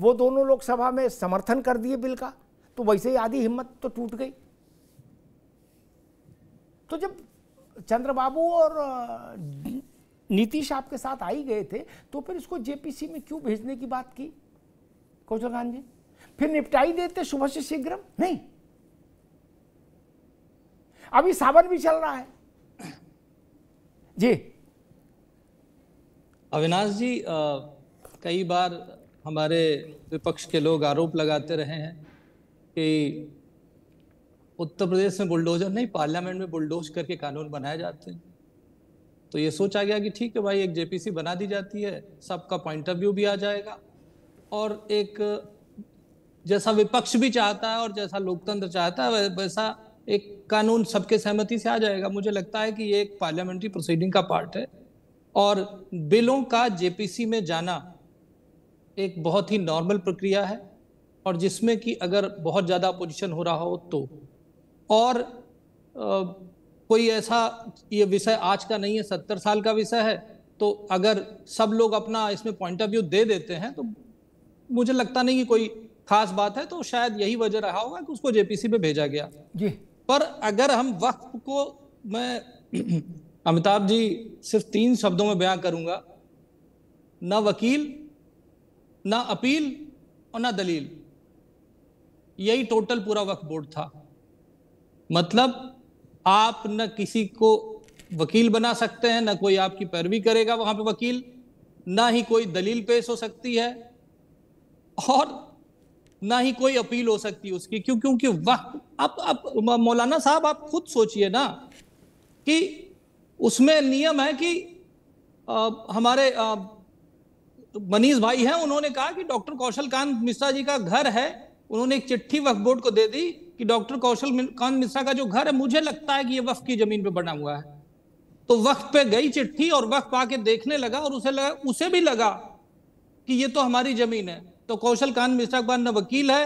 वो दोनों लोकसभा में समर्थन कर दिए बिल का, तो वैसे ही आधी हिम्मत तो टूट गई। तो जब चंद्रबाबू और नीतीश आपके साथ आई गए थे तो फिर इसको जेपीसी में क्यों भेजने की बात की कौशलकांत जी? फिर निपटाई देते सुबह से शीघ्र? नहीं, अभी सावन भी चल रहा है जी। अविनाश जी, कई बार हमारे विपक्ष के लोग आरोप लगाते रहे हैं कि उत्तर प्रदेश में बुलडोजर नहीं, पार्लियामेंट में बुलडोज करके कानून बनाए जाते हैं। तो ये सोचा गया कि ठीक है भाई, एक जेपीसी बना दी जाती है, सबका पॉइंट ऑफ व्यू भी आ जाएगा और एक जैसा विपक्ष भी चाहता है और जैसा लोकतंत्र चाहता है वैसा एक कानून सबके सहमति से आ जाएगा। मुझे लगता है कि ये एक पार्लियामेंट्री प्रोसीडिंग का पार्ट है और बिलों का जेपीसी में जाना एक बहुत ही नॉर्मल प्रक्रिया है, और जिसमें कि अगर बहुत ज़्यादा अपोजिशन हो रहा हो तो, और कोई ऐसा ये विषय आज का नहीं है, 70 साल का विषय है, तो अगर सब लोग अपना इसमें पॉइंट ऑफ व्यू दे देते हैं तो मुझे लगता नहीं कि कोई खास बात है। तो शायद यही वजह रहा होगा कि उसको जेपीसी में भेजा गया जी। पर अगर हम वक्फ को, मैं अमिताभ जी सिर्फ 3 शब्दों में बयां करूंगा, ना वकील, ना अपील और ना दलील, यही टोटल पूरा वक्फ बोर्ड था। मतलब आप न किसी को वकील बना सकते हैं, ना कोई आपकी पैरवी करेगा वहां पे वकील, ना ही कोई दलील पेश हो सकती है और ना ही कोई अपील हो सकती है उसकी। क्यों? क्योंकि वक्फ, अब मौलाना साहब आप खुद सोचिए ना कि उसमें नियम है कि हमारे मनीष भाई हैं, उन्होंने कहा कि डॉक्टर कौशलकांत मिश्रा जी का घर है, उन्होंने एक चिट्ठी वक्फ बोर्ड को दे दी कि डॉक्टर कौशलकांत मिश्रा का जो घर है मुझे लगता है कि ये वक्फ की जमीन पे बना हुआ है। तो वक्फ पे गई चिट्ठी और वक्फ आके देखने लगा और उसे भी लगा कि ये तो हमारी जमीन है। तो कौशलकांत मिश्रा के पास न वकील है,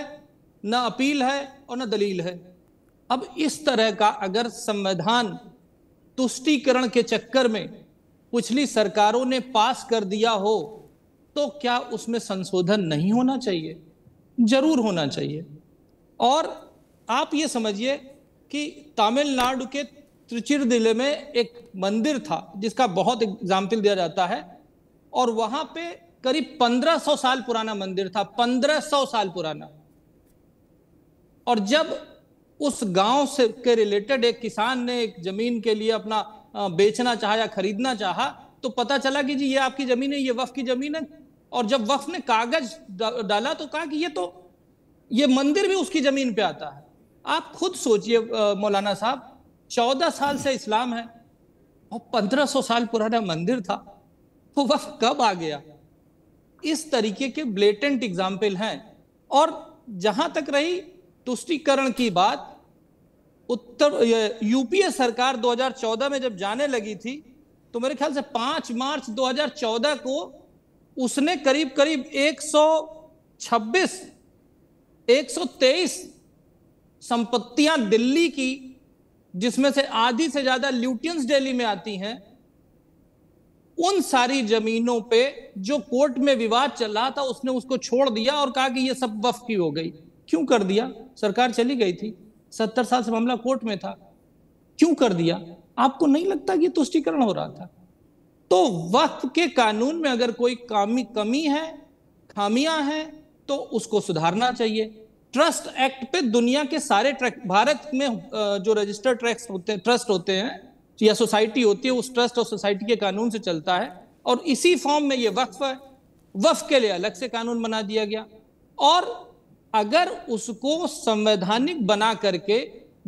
न अपील है और न दलील है। अब इस तरह का अगर संविधान तुष्टीकरण के चक्कर में पिछली सरकारों ने पास कर दिया हो तो क्या उसमें संशोधन नहीं होना चाहिए? जरूर होना चाहिए। और आप ये समझिए कि तमिलनाडु के त्रिचूर जिले में एक मंदिर था जिसका बहुत एग्जाम्पल दिया जाता है, और वहां पे करीब 1500 साल पुराना मंदिर था, 1500 साल पुराना। और जब उस गांव से के रिलेटेड एक किसान ने एक जमीन के लिए अपना बेचना चाहा या खरीदना चाहा तो पता चला कि जी ये आपकी जमीन है, ये वक्फ की जमीन है। और जब वक्फ ने कागज डाला तो कहा कि ये तो ये मंदिर भी उसकी जमीन पे आता है। आप खुद सोचिए मौलाना साहब, 14 साल से इस्लाम है और 1500 साल पुराना मंदिर था, वो वक्फ कब आ गया? इस तरीके के ब्लेटेंट एग्जाम्पल हैं। और जहां तक रही तुष्टीकरण की बात, यूपीए सरकार 2014 में जब जाने लगी थी तो मेरे ख्याल से 5 मार्च 2014 को उसने करीब करीब 123 संपत्तियां दिल्ली की, जिसमें से आधी से ज्यादा ल्यूटियंस दिल्ली में आती हैं, उन सारी जमीनों पे जो कोर्ट में विवाद चल रहा था उसने उसको छोड़ दिया और कहा कि ये सब वक्फ की हो गई। क्यों कर दिया? सरकार चली गई थी, 70 साल से मामला कोर्ट में था, क्यों कर दिया? आपको नहीं लगता कि तुष्टीकरण हो रहा था? तो वक्फ के कानून में अगर कोई कमी है, खामियां हैं तो उसको सुधारना चाहिए। ट्रस्ट एक्ट पे दुनिया के सारे ट्रस्ट, भारत में जो रजिस्टर्ड ट्रस्ट होते हैं या सोसाइटी होती है, उस ट्रस्ट और सोसाइटी के कानून से चलता है और इसी फॉर्म में ये वक्फ है। वक्फ के लिए अलग से कानून बना दिया गया और अगर उसको संवैधानिक बना करके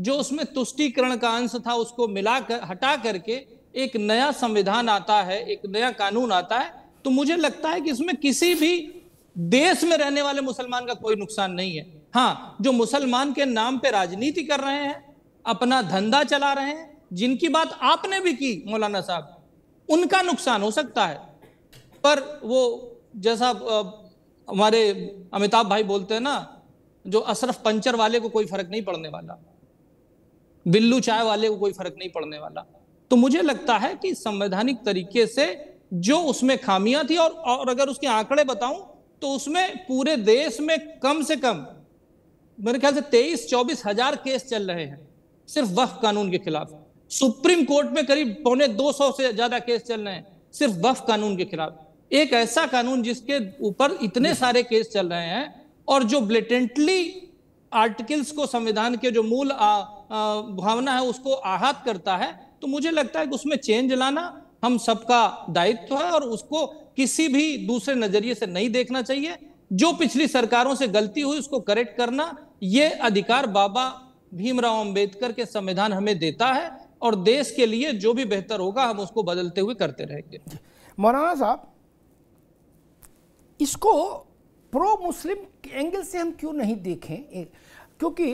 जो उसमें तुष्टीकरण का अंश था उसको मिलाकर हटा करके एक नया संविधान आता है, एक नया कानून आता है, तो मुझे लगता है कि इसमें किसी भी देश में रहने वाले मुसलमान का कोई नुकसान नहीं है। हाँ, जो मुसलमान के नाम पे राजनीति कर रहे हैं, अपना धंधा चला रहे हैं, जिनकी बात आपने भी की मौलाना साहब, उनका नुकसान हो सकता है। पर वो जैसा हमारे अमिताभ भाई बोलते हैं ना, जो अशरफ पंचर वाले को कोई फर्क नहीं पड़ने वाला, बिल्लू चाय वाले को कोई फर्क नहीं पड़ने वाला। तो मुझे लगता है कि संवैधानिक तरीके से जो उसमें खामियां थी और अगर उसके आंकड़े बताऊं तो उसमें पूरे देश में कम से कम मेरे ख्याल से 23-24 हजार केस चल रहे हैं सिर्फ वक्फ कानून के खिलाफ। सुप्रीम कोर्ट में करीब 250 से ज्यादा केस चल रहे हैं सिर्फ वक्फ कानून के खिलाफ। एक ऐसा कानून जिसके ऊपर इतने सारे केस चल रहे हैं और जो ब्लेटेंटली आर्टिकल्स को, संविधान के जो मूल भावना है उसको आहत करता है, तो मुझे लगता है कि उसमें चेंज लाना हम सबका दायित्व है और उसको किसी भी दूसरे नजरिए से नहीं देखना चाहिए। जो पिछली सरकारों से गलती हुई उसको करेक्ट करना, ये अधिकार बाबा भीमराव अंबेडकर के संविधान हमें देता है और देश के लिए जो भी बेहतर होगा हम उसको बदलते हुए करते रहेंगे। मौलाना साहब, इसको प्रो मुस्लिम एंगल से हम क्यों नहीं देखें? क्योंकि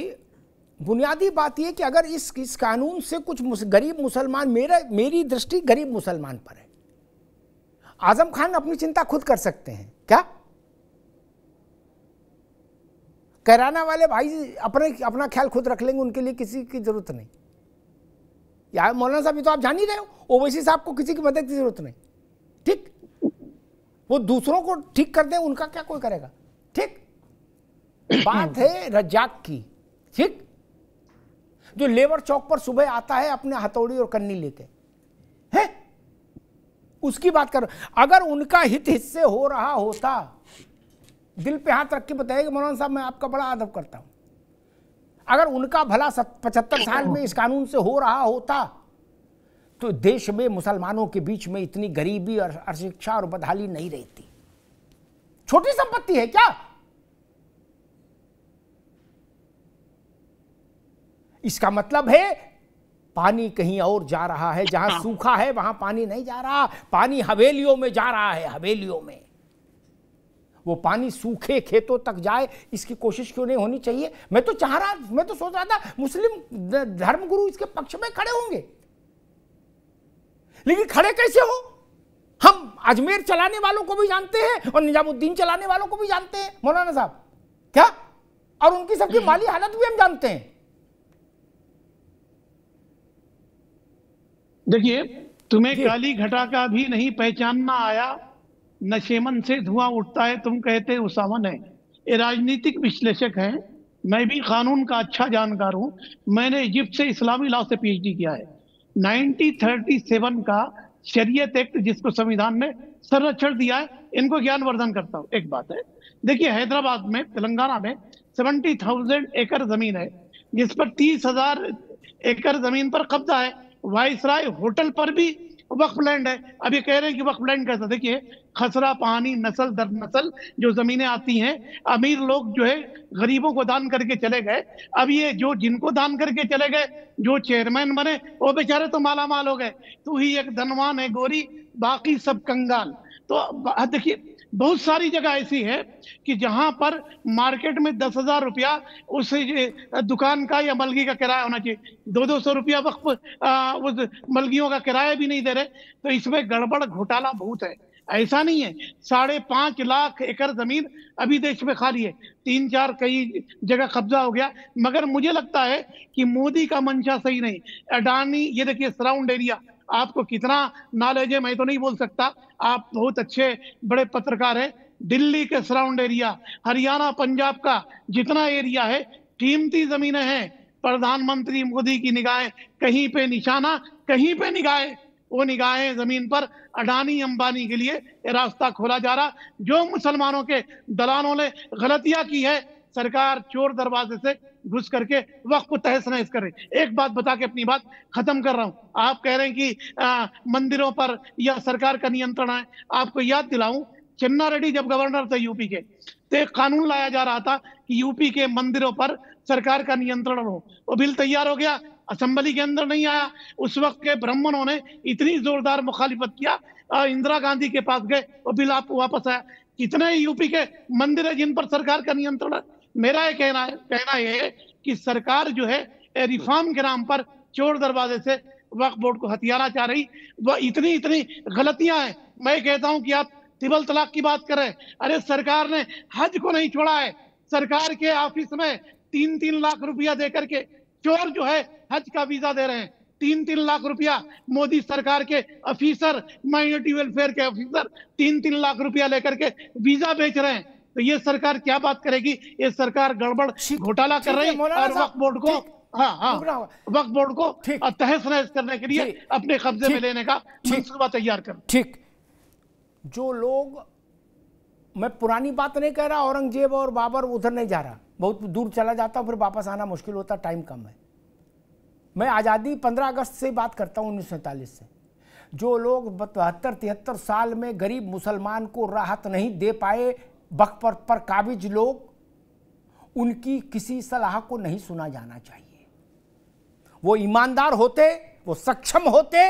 बुनियादी बात यह कि अगर इस कानून से कुछ गरीब मुसलमान, मेरी दृष्टि गरीब मुसलमान पर है। आजम खान अपनी चिंता खुद कर सकते हैं क्या? कहराना वाले भाई अपना ख्याल खुद रख लेंगे, उनके लिए किसी की जरूरत नहीं। यार मौलाना साहब, ये तो आप जान ही रहे हो, ओवैसी साहब को किसी की मदद की जरूरत नहीं। वो दूसरों को ठीक कर दें, उनका क्या कोई करेगा? ठीक बात है रज्जाक की, ठीक, जो लेबर चौक पर सुबह आता है अपने हथौड़ी और कन्नी लेके, है उसकी बात कर। अगर उनका हित हिस्से हो रहा होता, दिल पे हाथ रख के बताइए मौलाना साहब मैं आपका बड़ा आदर करता हूं, अगर उनका भला 75 साल में इस कानून से हो रहा होता तो देश में मुसलमानों के बीच में इतनी गरीबी और अशिक्षा और बदहाली नहीं रहती। छोटी संपत्ति है क्या? इसका मतलब है पानी कहीं और जा रहा है, जहां सूखा है वहां पानी नहीं जा रहा, पानी हवेलियों में जा रहा है, हवेलियों में। वो पानी सूखे खेतों तक जाए, इसकी कोशिश क्यों नहीं होनी चाहिए? मैं तो सोच रहा था मुस्लिम धर्मगुरु इसके पक्ष में खड़े होंगे, लेकिन खड़े कैसे हो? हम अजमेर चलाने वालों को भी जानते हैं और निजामुद्दीन चलाने वालों को भी जानते हैं मौलाना साहब, क्या? और उनकी सबकी माली हालत भी हम जानते हैं। देखिए, तुम्हें काली घटा का भी नहीं पहचानना आया, नशेमन से धुआं उठता है तुम कहते हो सावन है। ये राजनीतिक विश्लेषक हैं, मैं भी कानून का अच्छा जानकार हूँ, मैंने इजिप्ट से इस्लामी लॉ से पीएचडी किया है। 1937 का शरीयत एक्ट जिसको संविधान में संरक्षण दिया है, इनको ज्ञानवर्धन करता हूँ। एक बात है, देखिए हैदराबाद में, तेलंगाना में 70,000 एकड़ जमीन है जिस पर 30,000 एकड़ जमीन पर कब्जा है। वाइसराय होटल पर भी वक्फ लैंड है। अब ये कह रहे हैं कि वक्फ लैंड कैसा? देखिए, खसरा पानी नस्ल दर नस्ल जो जमीनें आती हैं, अमीर लोग जो है गरीबों को दान करके चले गए। अब ये जो जिनको दान करके चले गए, जो चेयरमैन बने वो बेचारे तो माला माल हो गए, तू ही एक धनवान है गोरी, बाकी सब कंगाल। तो देखिए, बहुत सारी जगह ऐसी है कि जहां पर मार्केट में 10,000 रुपया उस दुकान का या मलगी का किराया होना चाहिए, 200-200 रुपया वक्फ उस मलगियों का किराया भी नहीं दे रहे। तो इसमें गड़बड़ घोटाला बहुत है, ऐसा नहीं है। 5.5 लाख एकड़ जमीन अभी देश में खाली है, 3-4 कई जगह कब्जा हो गया। मगर मुझे लगता है कि मोदी का मंशा सही नहीं, अडानी, ये देखिए सराउंड एरिया, आपको कितना नॉलेज है मैं तो नहीं बोल सकता, आप बहुत अच्छे बड़े पत्रकार हैं। दिल्ली के सराउंड एरिया, हरियाणा पंजाब का जितना एरिया है, कीमती जमीनें हैं। प्रधानमंत्री मोदी की निगाहें कहीं पे निशाना, कहीं पे निगाहें, वो निगाहें जमीन पर अडानी अंबानी के लिए रास्ता खोला जा रहा। जो मुसलमानों के दलालों ने गलतियां की है, सरकार चोर दरवाजे से घुस करके वक्त को तहस नहस कर रही। एक बात बता के अपनी बात खत्म कर रहा हूँ। आप कह रहे हैं कि मंदिरों पर या सरकार का नियंत्रण है, आपको याद दिलाऊं, चेन्ना रेड्डी जब गवर्नर थे यूपी के, तो एक कानून लाया जा रहा था कि यूपी के मंदिरों पर सरकार का नियंत्रण हो। वो बिल तैयार हो गया, असेंबली के अंदर नहीं आया। उस वक्त के ब्राह्मणों ने इतनी जोरदार मुखालिफत किया, इंदिरा गांधी के पास गए, वो बिल आपको वापस आया। कितने यूपी के मंदिर है जिन पर सरकार का नियंत्रण है। मेरा ये कहना है कि सरकार जो है रिफॉर्म के नाम पर चोर दरवाजे से वक्फ बोर्ड को हथियाना चाह रही। वह इतनी गलतियां हैं, मैं कहता हूं कि आप ट्रिपल तलाक की बात करें, अरे सरकार ने हज को नहीं छोड़ा है। सरकार के ऑफिस में 3-3 लाख रुपया दे करके चोर जो है हज का वीजा दे रहे हैं। 3-3 लाख रुपया मोदी सरकार के अफिसर, माइनॉरिटी वेलफेयर के अफिसर 3-3 लाख रुपया लेकर के वीजा बेच रहे हैं। तो ये सरकार क्या बात करेगी? ये सरकार गड़बड़ घोटाला कर रही है और वक्फ बोर्ड को वक्फ बोर्ड को तहस नहस करने के लिए अपने कब्जे में लेने का मंसूबा तैयार कर। ठीक, जो लोग, मैं पुरानी बात नहीं कह रहा, औरंगजेब और बाबर उधर नहीं जा रहा, बहुत दूर चला जाता फिर वापस आना मुश्किल होता, टाइम कम है। मैं आज़ादी 15 अगस्त से बात करता हूँ, 1947 से। जो लोग 72-73 साल में गरीब मुसलमान को राहत नहीं दे पाए, वक्फ पर काबिज लोग, उनकी किसी सलाह को नहीं सुना जाना चाहिए। वो ईमानदार होते, वो सक्षम होते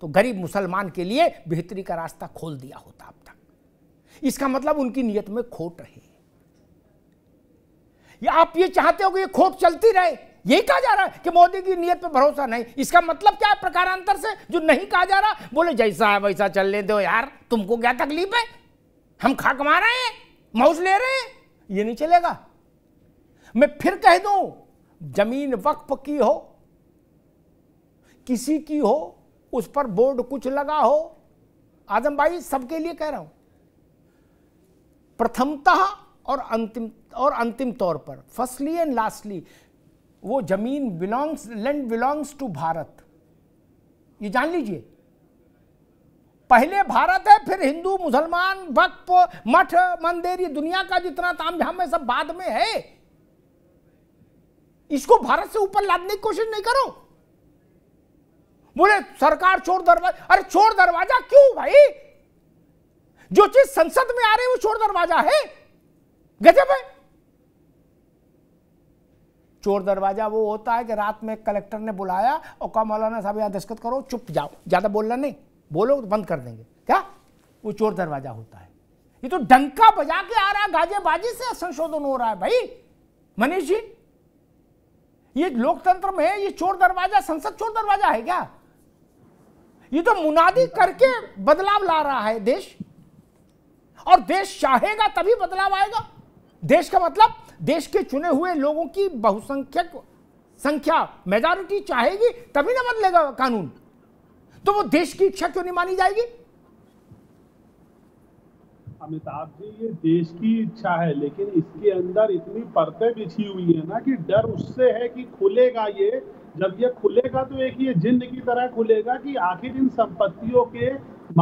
तो गरीब मुसलमान के लिए बेहतरी का रास्ता खोल दिया होता अब तक। इसका मतलब उनकी नीयत में खोट रही है, या आप ये चाहते हो कि ये खोट चलती रहे? यही कहा जा रहा है कि मोदी की नीयत पर भरोसा नहीं। इसका मतलब क्या है? प्रकारांतर से जो नहीं कहा जा रहा, बोले जैसा है वैसा चलने दो यार, तुमको क्या तकलीफ है, हम खा कमा रहे हैं, मौज ले रहे हैं, ये नहीं चलेगा। मैं फिर कह दूं, जमीन वक्फ की हो, किसी की हो, उस पर बोर्ड कुछ लगा हो, आजम भाई सबके लिए कह रहा हूं, प्रथमतः और अंतिम तौर पर, फर्स्टली एंड लास्टली, वो जमीन belongs, land belongs to Bharat, ये जान लीजिए। पहले भारत है, फिर हिंदू, मुसलमान, वक्फ, मठ, मंदिर, ये दुनिया का जितना तामझाम है सब बाद में है। इसको भारत से ऊपर लादने की कोशिश नहीं करो। बोले सरकार छोड़ दरवाजा, अरे छोड़ दरवाजा क्यों भाई? जो चीज संसद में आ रही है वो छोड़ दरवाजा है? गजब है। चोर दरवाजा वो होता है कि रात में कलेक्टर ने बुलाया और कहा मौलाना साहब यहाँ दस्तखत करो, चुप जाओ, ज्यादा बोलना नहीं, बोलो तो बंद कर देंगे, क्या वो चोर दरवाजा होता है? ये तो डंका बजा के आ रहा है, गाजेबाजी से संशोधन हो रहा है भाई मनीष जी। ये लोकतंत्र में ये चोर दरवाजा, संसद चोर दरवाजा है क्या? ये तो मुनादी करके बदलाव ला रहा है देश, और देश चाहेगा तभी बदलाव आएगा। देश का मतलब देश के चुने हुए लोगों की बहुसंख्यक संख्या, मेजॉरिटी चाहेगी तभी ना बदलेगा कानून। तो वो देश की इच्छा क्यों नहीं मानी जाएगी? अमिताभ जी, ये देश की इच्छा है, लेकिन इसके अंदर इतनी परतें बिछी हुई है ना कि डर उससे है कि खुलेगा ये। जब ये खुलेगा तो एक ये जिंद की तरह खुलेगा कि आखिर इन संपत्तियों के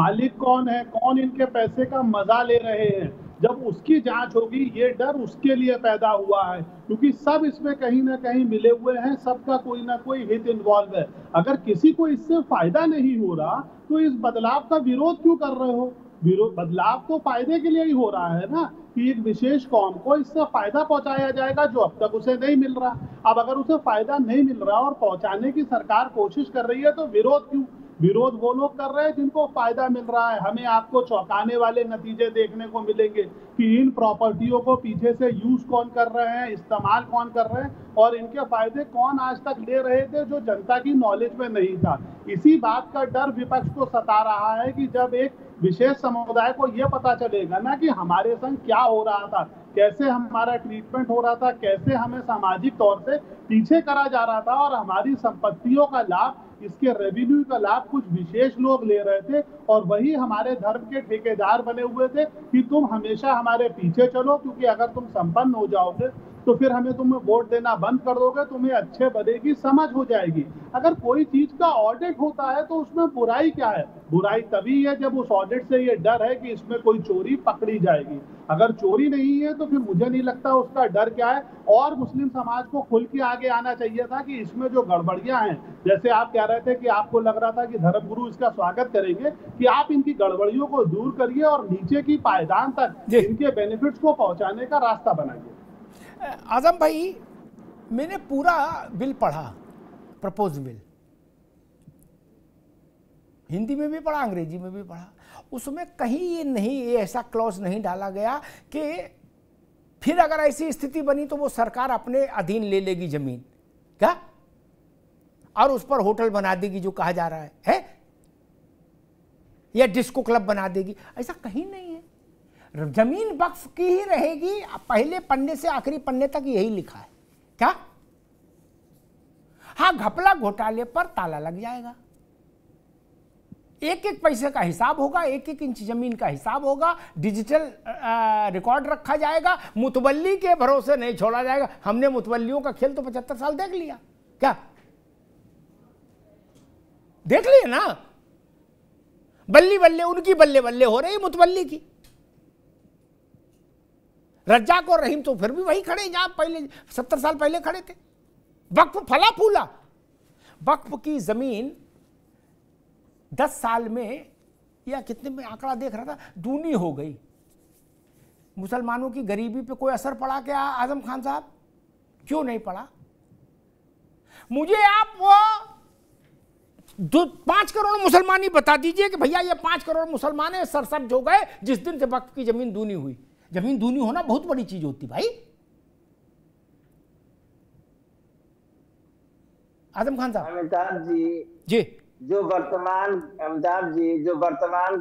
मालिक कौन है, कौन इनके पैसे का मजा ले रहे हैं। जब उसकी जांच होगी, ये डर उसके लिए पैदा हुआ है, क्योंकि सब इसमें कहीं ना कहीं मिले हुए हैं, सबका कोई ना कोई हित इन्वॉल्व है। अगर किसी को इससे फायदा नहीं हो रहा तो इस बदलाव का विरोध क्यों कर रहे हो? विरोध, बदलाव तो फायदे के लिए ही हो रहा है ना, कि एक विशेष कौम को इससे फायदा पहुंचाया जाएगा जो अब तक उसे नहीं मिल रहा। अब अगर उसे फायदा नहीं मिल रहा और पहुंचाने की सरकार कोशिश कर रही है तो विरोध क्यों? विरोध वो लोग कर रहे हैं जिनको फायदा मिल रहा है। हमें आपको चौंकाने वाले नतीजे देखने को मिलेंगे कि इन प्रॉपर्टियों को पीछे से यूज कौन कर रहे हैं, इस्तेमाल कौन कर रहे हैं, और इनके फायदे कौन आज तक ले रहे थे जो जनता की नॉलेज में नहीं था। इसी बात का डर विपक्ष को सता रहा है कि जब एक विशेष समुदाय को ये पता चलेगा ना कि हमारे संग क्या हो रहा था, कैसे हमारा ट्रीटमेंट हो रहा था, कैसे हमें सामाजिक तौर से पीछे करा जा रहा था, और हमारी संपत्तियों का लाभ, इसके रेवेन्यू का लाभ कुछ विशेष लोग ले रहे थे और वही हमारे धर्म के ठेकेदार बने हुए थे कि तुम हमेशा हमारे पीछे चलो, क्योंकि अगर तुम संपन्न हो जाओगे तो फिर हमें, तुम्हें वोट देना बंद कर दोगे, तुम्हें अच्छे बने की समझ हो जाएगी। अगर कोई चीज का ऑडिट होता है तो उसमें बुराई क्या है? बुराई तभी है जब उस ऑडिट से ये डर है कि इसमें कोई चोरी पकड़ी जाएगी। अगर चोरी नहीं है तो फिर मुझे नहीं लगता उसका डर क्या है। और मुस्लिम समाज को खुल के आगे आना चाहिए था कि इसमें जो गड़बड़ियां हैं, जैसे आप कह रहे थे कि आपको लग रहा था कि धर्मगुरु इसका स्वागत करेंगे, कि आप इनकी गड़बड़ियों को दूर करिए और नीचे की पायदान तक इनके बेनिफिट्स को पहुंचाने का रास्ता बनाइए। आजम भाई, मैंने पूरा बिल पढ़ा, प्रपोज बिल, हिंदी में भी पढ़ा, अंग्रेजी में भी पढ़ा। उसमें कहीं ये नहीं, ये ऐसा क्लॉज नहीं डाला गया कि फिर अगर ऐसी स्थिति बनी तो वो सरकार अपने अधीन ले लेगी जमीन, क्या, और उस पर होटल बना देगी जो कहा जा रहा है? या डिस्को क्लब बना देगी, ऐसा कहीं नहीं है। जमीन वक्फ की ही रहेगी, पहले पन्ने से आखिरी पन्ने तक यही लिखा है, क्या? हाँ, घपला घोटाले पर ताला लग जाएगा, एक एक पैसे का हिसाब होगा, एक एक इंच जमीन का हिसाब होगा, डिजिटल रिकॉर्ड रखा जाएगा, मुतवल्ली के भरोसे नहीं छोड़ा जाएगा। हमने मुतवल्लियों का खेल तो 75 साल देख लिया, क्या देख लिया ना? बल्ली बल्ले, उनकी बल्ले बल्ले हो रही मुतवल्ली की। रज्जाक और रहीम तो फिर भी वही खड़े जहां पहले 70 साल पहले खड़े थे। वक्फ फला फूला, वक्फ की जमीन 10 साल में, या कितने में आंकड़ा देख रहा था, दूनी हो गई। मुसलमानों की गरीबी पे कोई असर पड़ा क्या आजम खान साहब? क्यों नहीं पड़ा? मुझे आप वो 5 करोड़ मुसलमान ही बता दीजिए कि भैया ये 5 करोड़ मुसलमान है, सरसब्ज हो गए जिस दिन से वक्फ की जमीन दूनी हुई। जमीन दूनी होना बहुत बड़ी चीज होती भाई। आजम खान साहब, अमिताभ जी, जो वर्तमान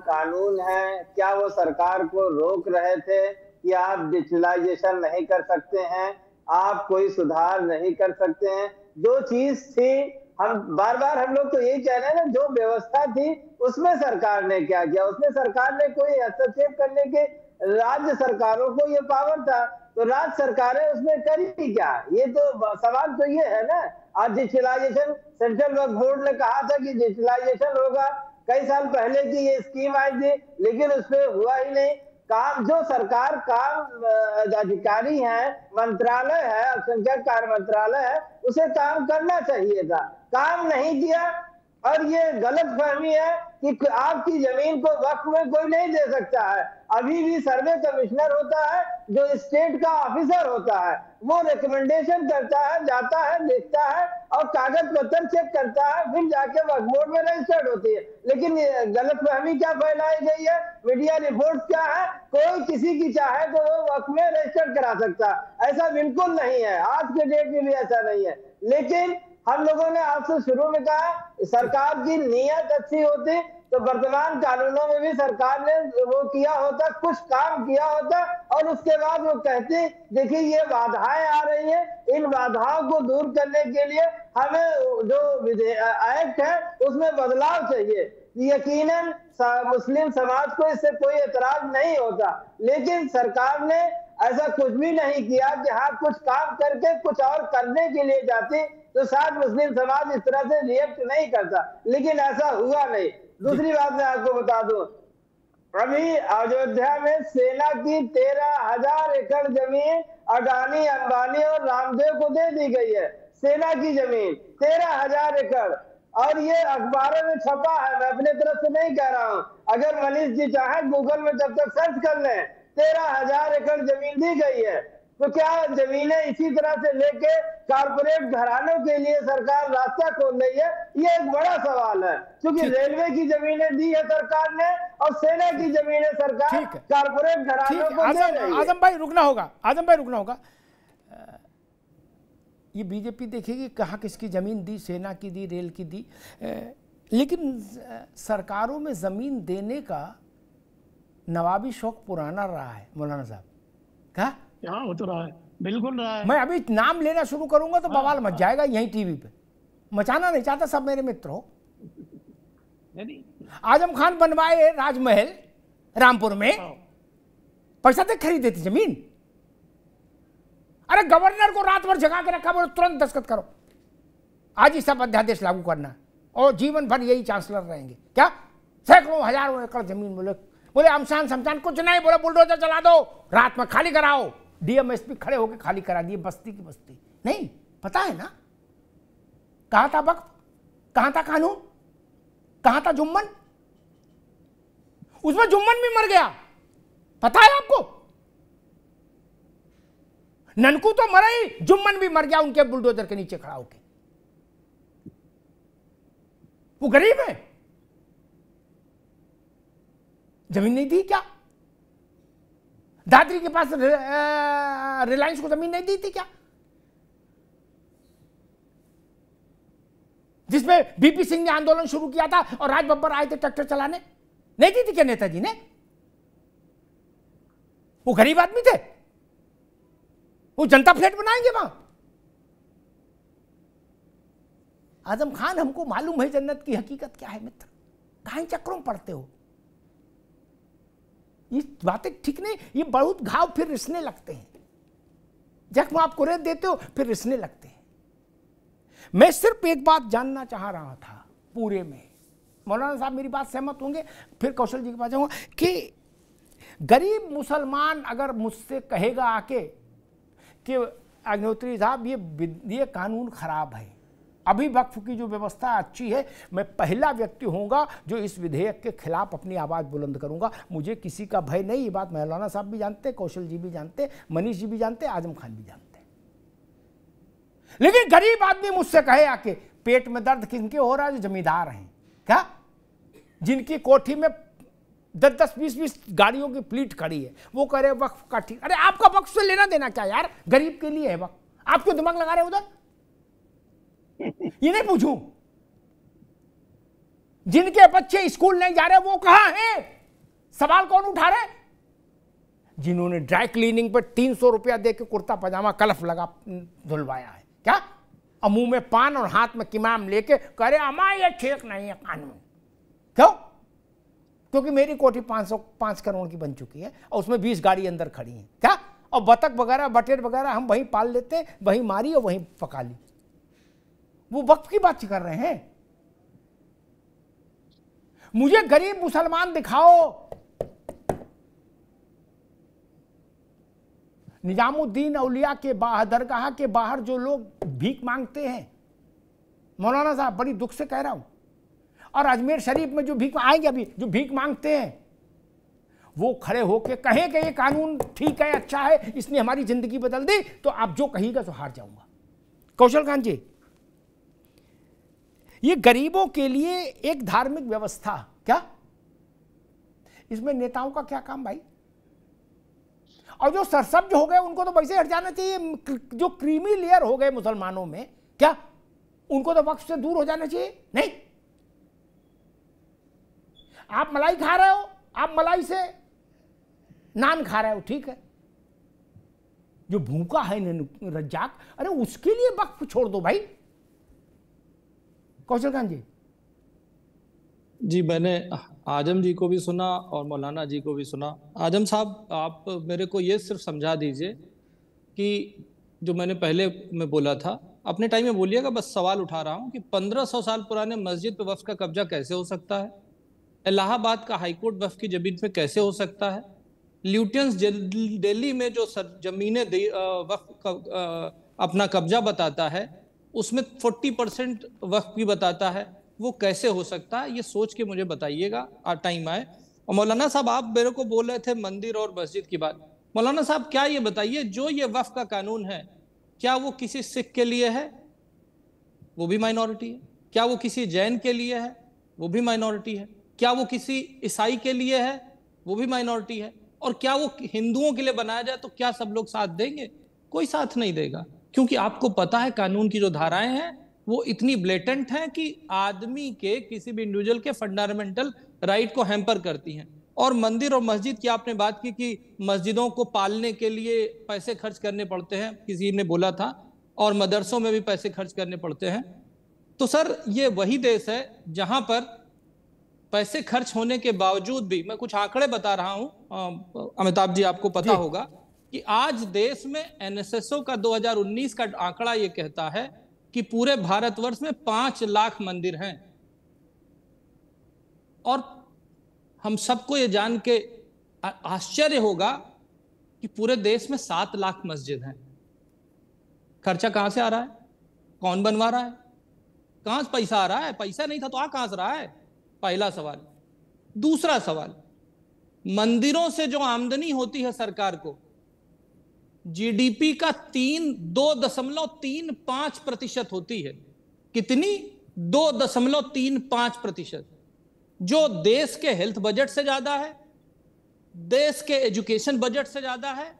कानून है, क्या वो सरकार को रोक रहे थे कि आप डिजिटलाइजेशन नहीं कर सकते हैं, आप कोई सुधार नहीं कर सकते हैं? जो चीज थी, हम बार बार, हम लोग तो यही कह रहे हैं ना, जो व्यवस्था थी उसमें सरकार ने क्या किया? उसमें सरकार ने कोई हस्तक्षेप करने के राज्य सरकारों को ये पावर था, तो राज्य सरकारें उसमें करी क्या? ये तो सवाल तो ये है ना। आज डिजिटलाइजेशन, सेंट्रल वर्क बोर्ड ने कहा था कि डिजिटलाइजेशन होगा, कई साल पहले की ये स्कीम आई थी लेकिन उसमें हुआ ही नहीं काम। जो सरकार काम अधिकारी है, मंत्रालय है, अल्पसंख्यक कार्य मंत्रालय है, उसे काम करना चाहिए था, काम नहीं किया। और ये गलत फहमी है कि आपकी जमीन को वक्त में कोई नहीं दे सकता है। अभी भी सर्वे कमिश्नर होता है जो स्टेट का ऑफिसर होता है, वो रिकमेंडेशन करता है, जाता है, देखता है और कागज पत्र चेक करता है, फिर जाके वक्फ बोर्ड में रजिस्टर्ड होती है। लेकिन गलत फहमी क्या फैलाई गई है, मीडिया रिपोर्ट क्या है, कोई किसी की चाहे तो वो वक्फ में रजिस्टर्ड करा सकता है, ऐसा बिल्कुल नहीं है, आज के डेट में भी ऐसा नहीं है। लेकिन हम लोगों ने आपसे शुरू में कहा, सरकार की नीयत अच्छी होती तो वर्तमान कानूनों में भी सरकार ने वो किया होता, कुछ काम किया होता, और उसके बाद वो कहती देखिए ये बाधाएं आ रही हैं, इन बाधाओं को दूर करने के लिए हमें जो एक्ट है उसमें बदलाव चाहिए। यकीनन मुस्लिम समाज को इससे कोई एतराज नहीं होता, लेकिन सरकार ने ऐसा कुछ भी नहीं किया कि हाँ कुछ काम करके कुछ और करने के लिए जाती तो शायद मुस्लिम समाज इस तरह से रिएक्ट नहीं करता, लेकिन ऐसा हुआ नहीं। दूसरी बात मैं आपको बता दूं, अभी अयोध्या में सेना की 13,000 एकड़ जमीन अडानी, अंबानी और रामदेव को दे दी गई है। सेना की जमीन 13,000 एकड़, और ये अखबारों में छपा है, मैं अपने तरफ से नहीं कह रहा हूँ, अगर मनीष जी चाहे गूगल में जब तक सर्च कर लें, 13,000 एकड़ जमीन दी गई है। तो क्या जमीनें इसी तरह से लेके कारपोरेट घरानों के लिए सरकार रास्ता खोल रही है, ये एक बड़ा सवाल है। क्योंकि रेलवे की जमीनें दी है सरकार ने और सेना की जमीनें सरकार कारपोरेट घरानों को दे रही है। आजम भाई रुकना होगा। ये बीजेपी देखेगी कहाँ किसकी जमीन दी, सेना की दी, रेल की दी, लेकिन सरकारों में जमीन देने का नवाबी शौक पुराना रहा है मौलाना साहब। कहा वो तो रहा है, बिल्कुल रहा है। मैं अभी नाम लेना शुरू करूंगा तो बवाल मच जाएगा, यहीं टीवी पे मचाना नहीं चाहता, सब मेरे मित्र हो। आजम खान बनवाए राजमहल रामपुर में, पैसा दे खरीदे थी जमीन। अरे गवर्नर को रात भर जगा के रखा, बोलो तुरंत दस्तखत करो, आज ही सब अध्यादेश लागू करना और जीवन भर यही चांसलर रहेंगे। क्या सैकड़ों हजारों एकड़ जमीन, बोले अमसान शमशान कुछ नहीं, बोले बुलडोजर चला दो, रात में खाली कराओ। डीएमएसपी खड़े होकर खाली करा दिए बस्ती की बस्ती। नहीं पता है ना कहाँ था वक्त, कहाँ था कानून, कहाँ था जुम्मन। उसमें जुम्मन भी मर गया, पता है आपको। ननकू तो मरा ही, जुम्मन भी मर गया उनके बुलडोजर के नीचे खड़ा होके। वो गरीब है, जमीन नहीं दी क्या? दादरी के पास रिलायंस को जमीन नहीं दी थी क्या, जिसमें बीपी सिंह ने आंदोलन शुरू किया था और राज बब्बर आए थे ट्रैक्टर चलाने? नहीं दी थी क्या नेताजी ने? वो गरीब आदमी थे, वो जनता फ्लैट बनाएंगे वहां। आजम खान, हमको मालूम है जन्नत की हकीकत क्या है मित्र, कहां चक्रों पड़ते हो। ये बातें ठीक नहीं, ये बहुत घाव फिर रिसने लगते हैं, जख्म आप कुरेद देते हो फिर रिसने लगते हैं। मैं सिर्फ एक बात जानना चाह रहा था पूरे में, मौलाना साहब मेरी बात सहमत होंगे, फिर कौशल जी के पास जाऊंगा, कि गरीब मुसलमान अगर मुझसे कहेगा आके कि अग्निहोत्री साहब ये कानून खराब है, अभी वक्फ की जो व्यवस्था अच्छी है, मैं पहला व्यक्ति होऊंगा जो इस विधेयक के खिलाफ अपनी आवाज़ बुलंद करूंगा, मुझे किसी का भय नहीं। ये बात मौलाना साहब भी जानते, कौशल जी भी जानते, मनीष जी भी जानते, आजम खान भी जानते। लेकिन गरीब आदमी मुझसे कहे आके, पेट में दर्द किनके हो रहा है? जो जमींदार हैं, क्या जिनकी कोठी में 10-10, 20-20 गाड़ियों की फ्लीट खड़ी है, वो कह रहे वक्फ का ठीक। अरे आपका वक्फ से लेना देना क्या यार, गरीब के लिए है वक्फ, आप क्यों दिमाग लगा रहे उधर? ये नहीं पूछूं जिनके बच्चे स्कूल नहीं जा रहे वो कहां हैं? सवाल कौन उठा रहे? जिन्होंने ड्राई क्लीनिंग पर 300 रुपया देकर कुर्ता पजामा कलफ लगा धुलवाया है, क्या मुंह में पान और हाथ में किमाम लेके कह रहे अमा ये ठीक नहीं है कानून, क्यों? क्योंकि मेरी कोठी 5 करोड़ की बन चुकी है और उसमें 20 गाड़ी अंदर खड़ी हैं। क्या? और बतख वगैरह बटेर वगैरह हम वहीं पाल लेते हैं, वहीं मारी और वहीं पका ली। वो वक्त की बात कर रहे हैं। मुझे गरीब मुसलमान दिखाओ। निजामुद्दीन औलिया के बाहर, दरगाह के बाहर जो लोग भीख मांगते हैं, मौलाना साहब बड़ी दुख से कह रहा हूं, और अजमेर शरीफ में जो भीख आएंगे अभी जो भीख मांगते हैं, वो खड़े होके कहें कि ये कानून ठीक है, अच्छा है, इसने हमारी जिंदगी बदल दी, तो आप जो कहिएगा तो हार जाऊंगा। कौशलकांत जी, ये गरीबों के लिए एक धार्मिक व्यवस्था, क्या इसमें नेताओं का क्या काम भाई? और जो सरसब्ज हो गए उनको तो वैसे हट जाना चाहिए, जो क्रीमी लेयर हो गए मुसलमानों में, क्या उनको तो वक्त से दूर हो जाना चाहिए? नहीं, आप मलाई खा रहे हो, आप मलाई से नान खा रहे हो, ठीक है, जो भूखा है रज्जाक, अरे उसके लिए वक्त छोड़ दो भाई। कौशलकांत जी, जी मैंने आजम जी को भी सुना और मौलाना जी को भी सुना। आजम साहब, आप मेरे को ये सिर्फ समझा दीजिए कि जो मैंने पहले में बोला था, अपने टाइम में बोलिएगा, बस सवाल उठा रहा हूँ कि 1500 साल पुराने मस्जिद पर वक्फ का कब्जा कैसे हो सकता है? इलाहाबाद का हाईकोर्ट वक्फ की जमीन पे कैसे हो सकता है? ल्यूटियंस दिल्ली में जो जमीनें वक्फ अपना कब्जा बताता है उसमें 40% वक्फ भी बताता है, वो कैसे हो सकता है? ये सोच के मुझे बताइएगा, टाइम आए। और मौलाना साहब, आप मेरे को बोल रहे थे मंदिर और मस्जिद की बात। मौलाना साहब, क्या ये बताइए जो ये वक्फ का कानून है, क्या वो किसी सिख के लिए है? वो भी माइनॉरिटी है। क्या वो किसी जैन के लिए है? वो भी माइनॉरिटी है। क्या वो किसी ईसाई के लिए है? वो भी माइनॉरिटी है। और क्या वो हिंदुओं के लिए बनाया जाए तो क्या सब लोग साथ देंगे? कोई साथ नहीं देगा, क्योंकि आपको पता है कानून की जो धाराएं हैं वो इतनी ब्लेटेंट हैं कि आदमी के, किसी भी इंडिविजुअल के फंडामेंटल राइट को हैम्पर करती हैं। और मंदिर और मस्जिद की आपने बात की कि मस्जिदों को पालने के लिए पैसे खर्च करने पड़ते हैं, किसी ने बोला था, और मदरसों में भी पैसे खर्च करने पड़ते हैं। तो सर, ये वही देश है जहाँ पर पैसे खर्च होने के बावजूद भी, मैं कुछ आंकड़े बता रहा हूँ अमिताभ जी, आपको पता होगा कि आज देश में एनएसएसओ का 2019 का आंकड़ा ये कहता है कि पूरे भारतवर्ष में 5 लाख मंदिर हैं। और हम सबको ये जान के आश्चर्य होगा कि पूरे देश में 7 लाख मस्जिद हैं। खर्चा कहाँ से आ रहा है? कौन बनवा रहा है? कहाँ से पैसा आ रहा है? पैसा नहीं था तो आ कहाँ से रहा है? पहला सवाल। दूसरा सवाल, मंदिरों से जो आमदनी होती है सरकार को, जीडीपी का 2.35% होती है। कितनी? 2.35%, जो देश के हेल्थ बजट से ज्यादा है, देश के एजुकेशन बजट से ज्यादा है।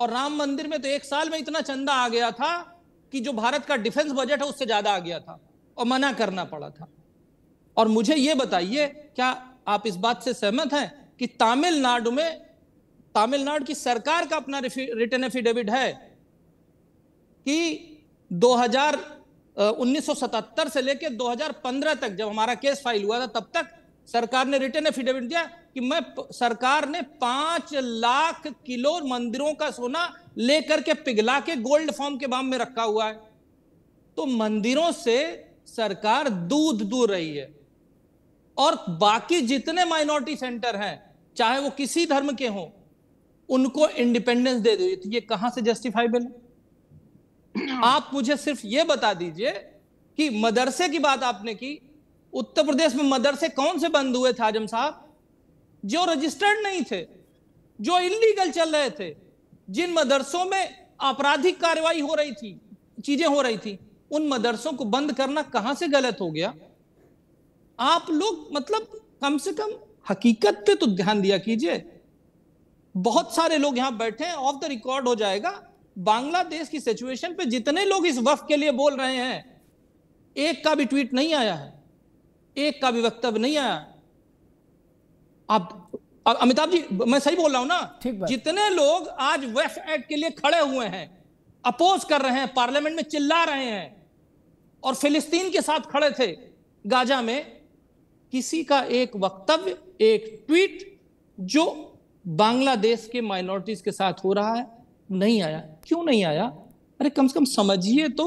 और राम मंदिर में तो एक साल में इतना चंदा आ गया था कि जो भारत का डिफेंस बजट है उससे ज्यादा आ गया था और मना करना पड़ा था। और मुझे ये बताइए, क्या आप इस बात से सहमत हैं कि तमिलनाडु में, तमिलनाडु की सरकार का अपना रिटर्न एफिडेविट है कि 1977 से लेकर 2015 तक, जब हमारा केस फाइल हुआ था, तब तक सरकार ने रिटर्न एफिडेविट दिया कि मैं, सरकार ने 5 लाख किलो मंदिरों का सोना लेकर के पिघला के गोल्ड फॉर्म के बाम में रखा हुआ है। तो मंदिरों से सरकार दूध दूर रही है। और बाकी जितने माइनॉरिटी सेंटर हैं, चाहे वो किसी धर्म के हों, उनको इंडिपेंडेंस दे दो, तो ये कहां से जस्टिफाइबल है? आप मुझे सिर्फ ये बता दीजिए कि मदरसे की बात आपने की, उत्तर प्रदेश में मदरसे कौन से बंद हुए थे आजम साहब? जो रजिस्टर्ड नहीं थे, जो इल्लीगल चल रहे थे, जिन मदरसों में आपराधिक कार्रवाई हो रही थी, चीजें हो रही थी, उन मदरसों को बंद करना कहां से गलत हो गया? आप लोग, मतलब कम से कम हकीकत पे तो ध्यान दिया कीजिए। बहुत सारे लोग यहां बैठे हैं, ऑफ द रिकॉर्ड हो जाएगा, बांग्लादेश की सिचुएशन पे जितने लोग इस वक्फ के लिए बोल रहे हैं, एक का भी ट्वीट नहीं आया है, एक का भी वक्तव्य नहीं आया। आप, अमिताभ जी, मैं सही बोल रहा हूं ना? जितने लोग आज वक्फ एक्ट के लिए खड़े हुए हैं, अपोज कर रहे हैं, पार्लियामेंट में चिल्ला रहे हैं, और फिलिस्तीन के साथ खड़े थे गाजा में, किसी का एक वक्तव्य, एक ट्वीट जो बांग्लादेश के माइनॉरिटीज के साथ हो रहा है नहीं आया। क्यों नहीं आया? अरे कम से कम समझिए तो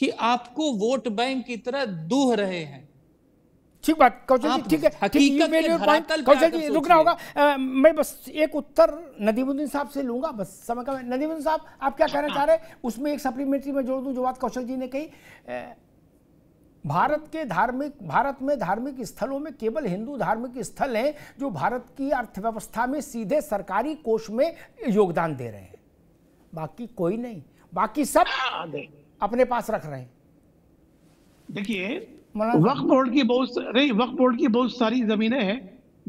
कि आपको वोट बैंक की तरह दूह रहे हैं। ठीक बात कौशल जी, ठीक है, कौशल जी रुकना होगा। मैं बस एक उत्तर नदीमुद्दीन साहब से लूंगा, बस समय का। नदीमुद्दीन साहब आप क्या कहना चाह रहे हैं, उसमें एक सप्लीमेंट्री में जोड़ दूं जो बात कौशल जी ने कही। भारत में धार्मिक स्थलों में केवल हिंदू धार्मिक स्थल हैं जो भारत की अर्थव्यवस्था में सीधे सरकारी कोष में योगदान दे रहे हैं, बाकी कोई नहीं, बाकी सब अपने पास रख रहे हैं। देखिए वक्फ बोर्ड की बहुत सारी जमीनें हैं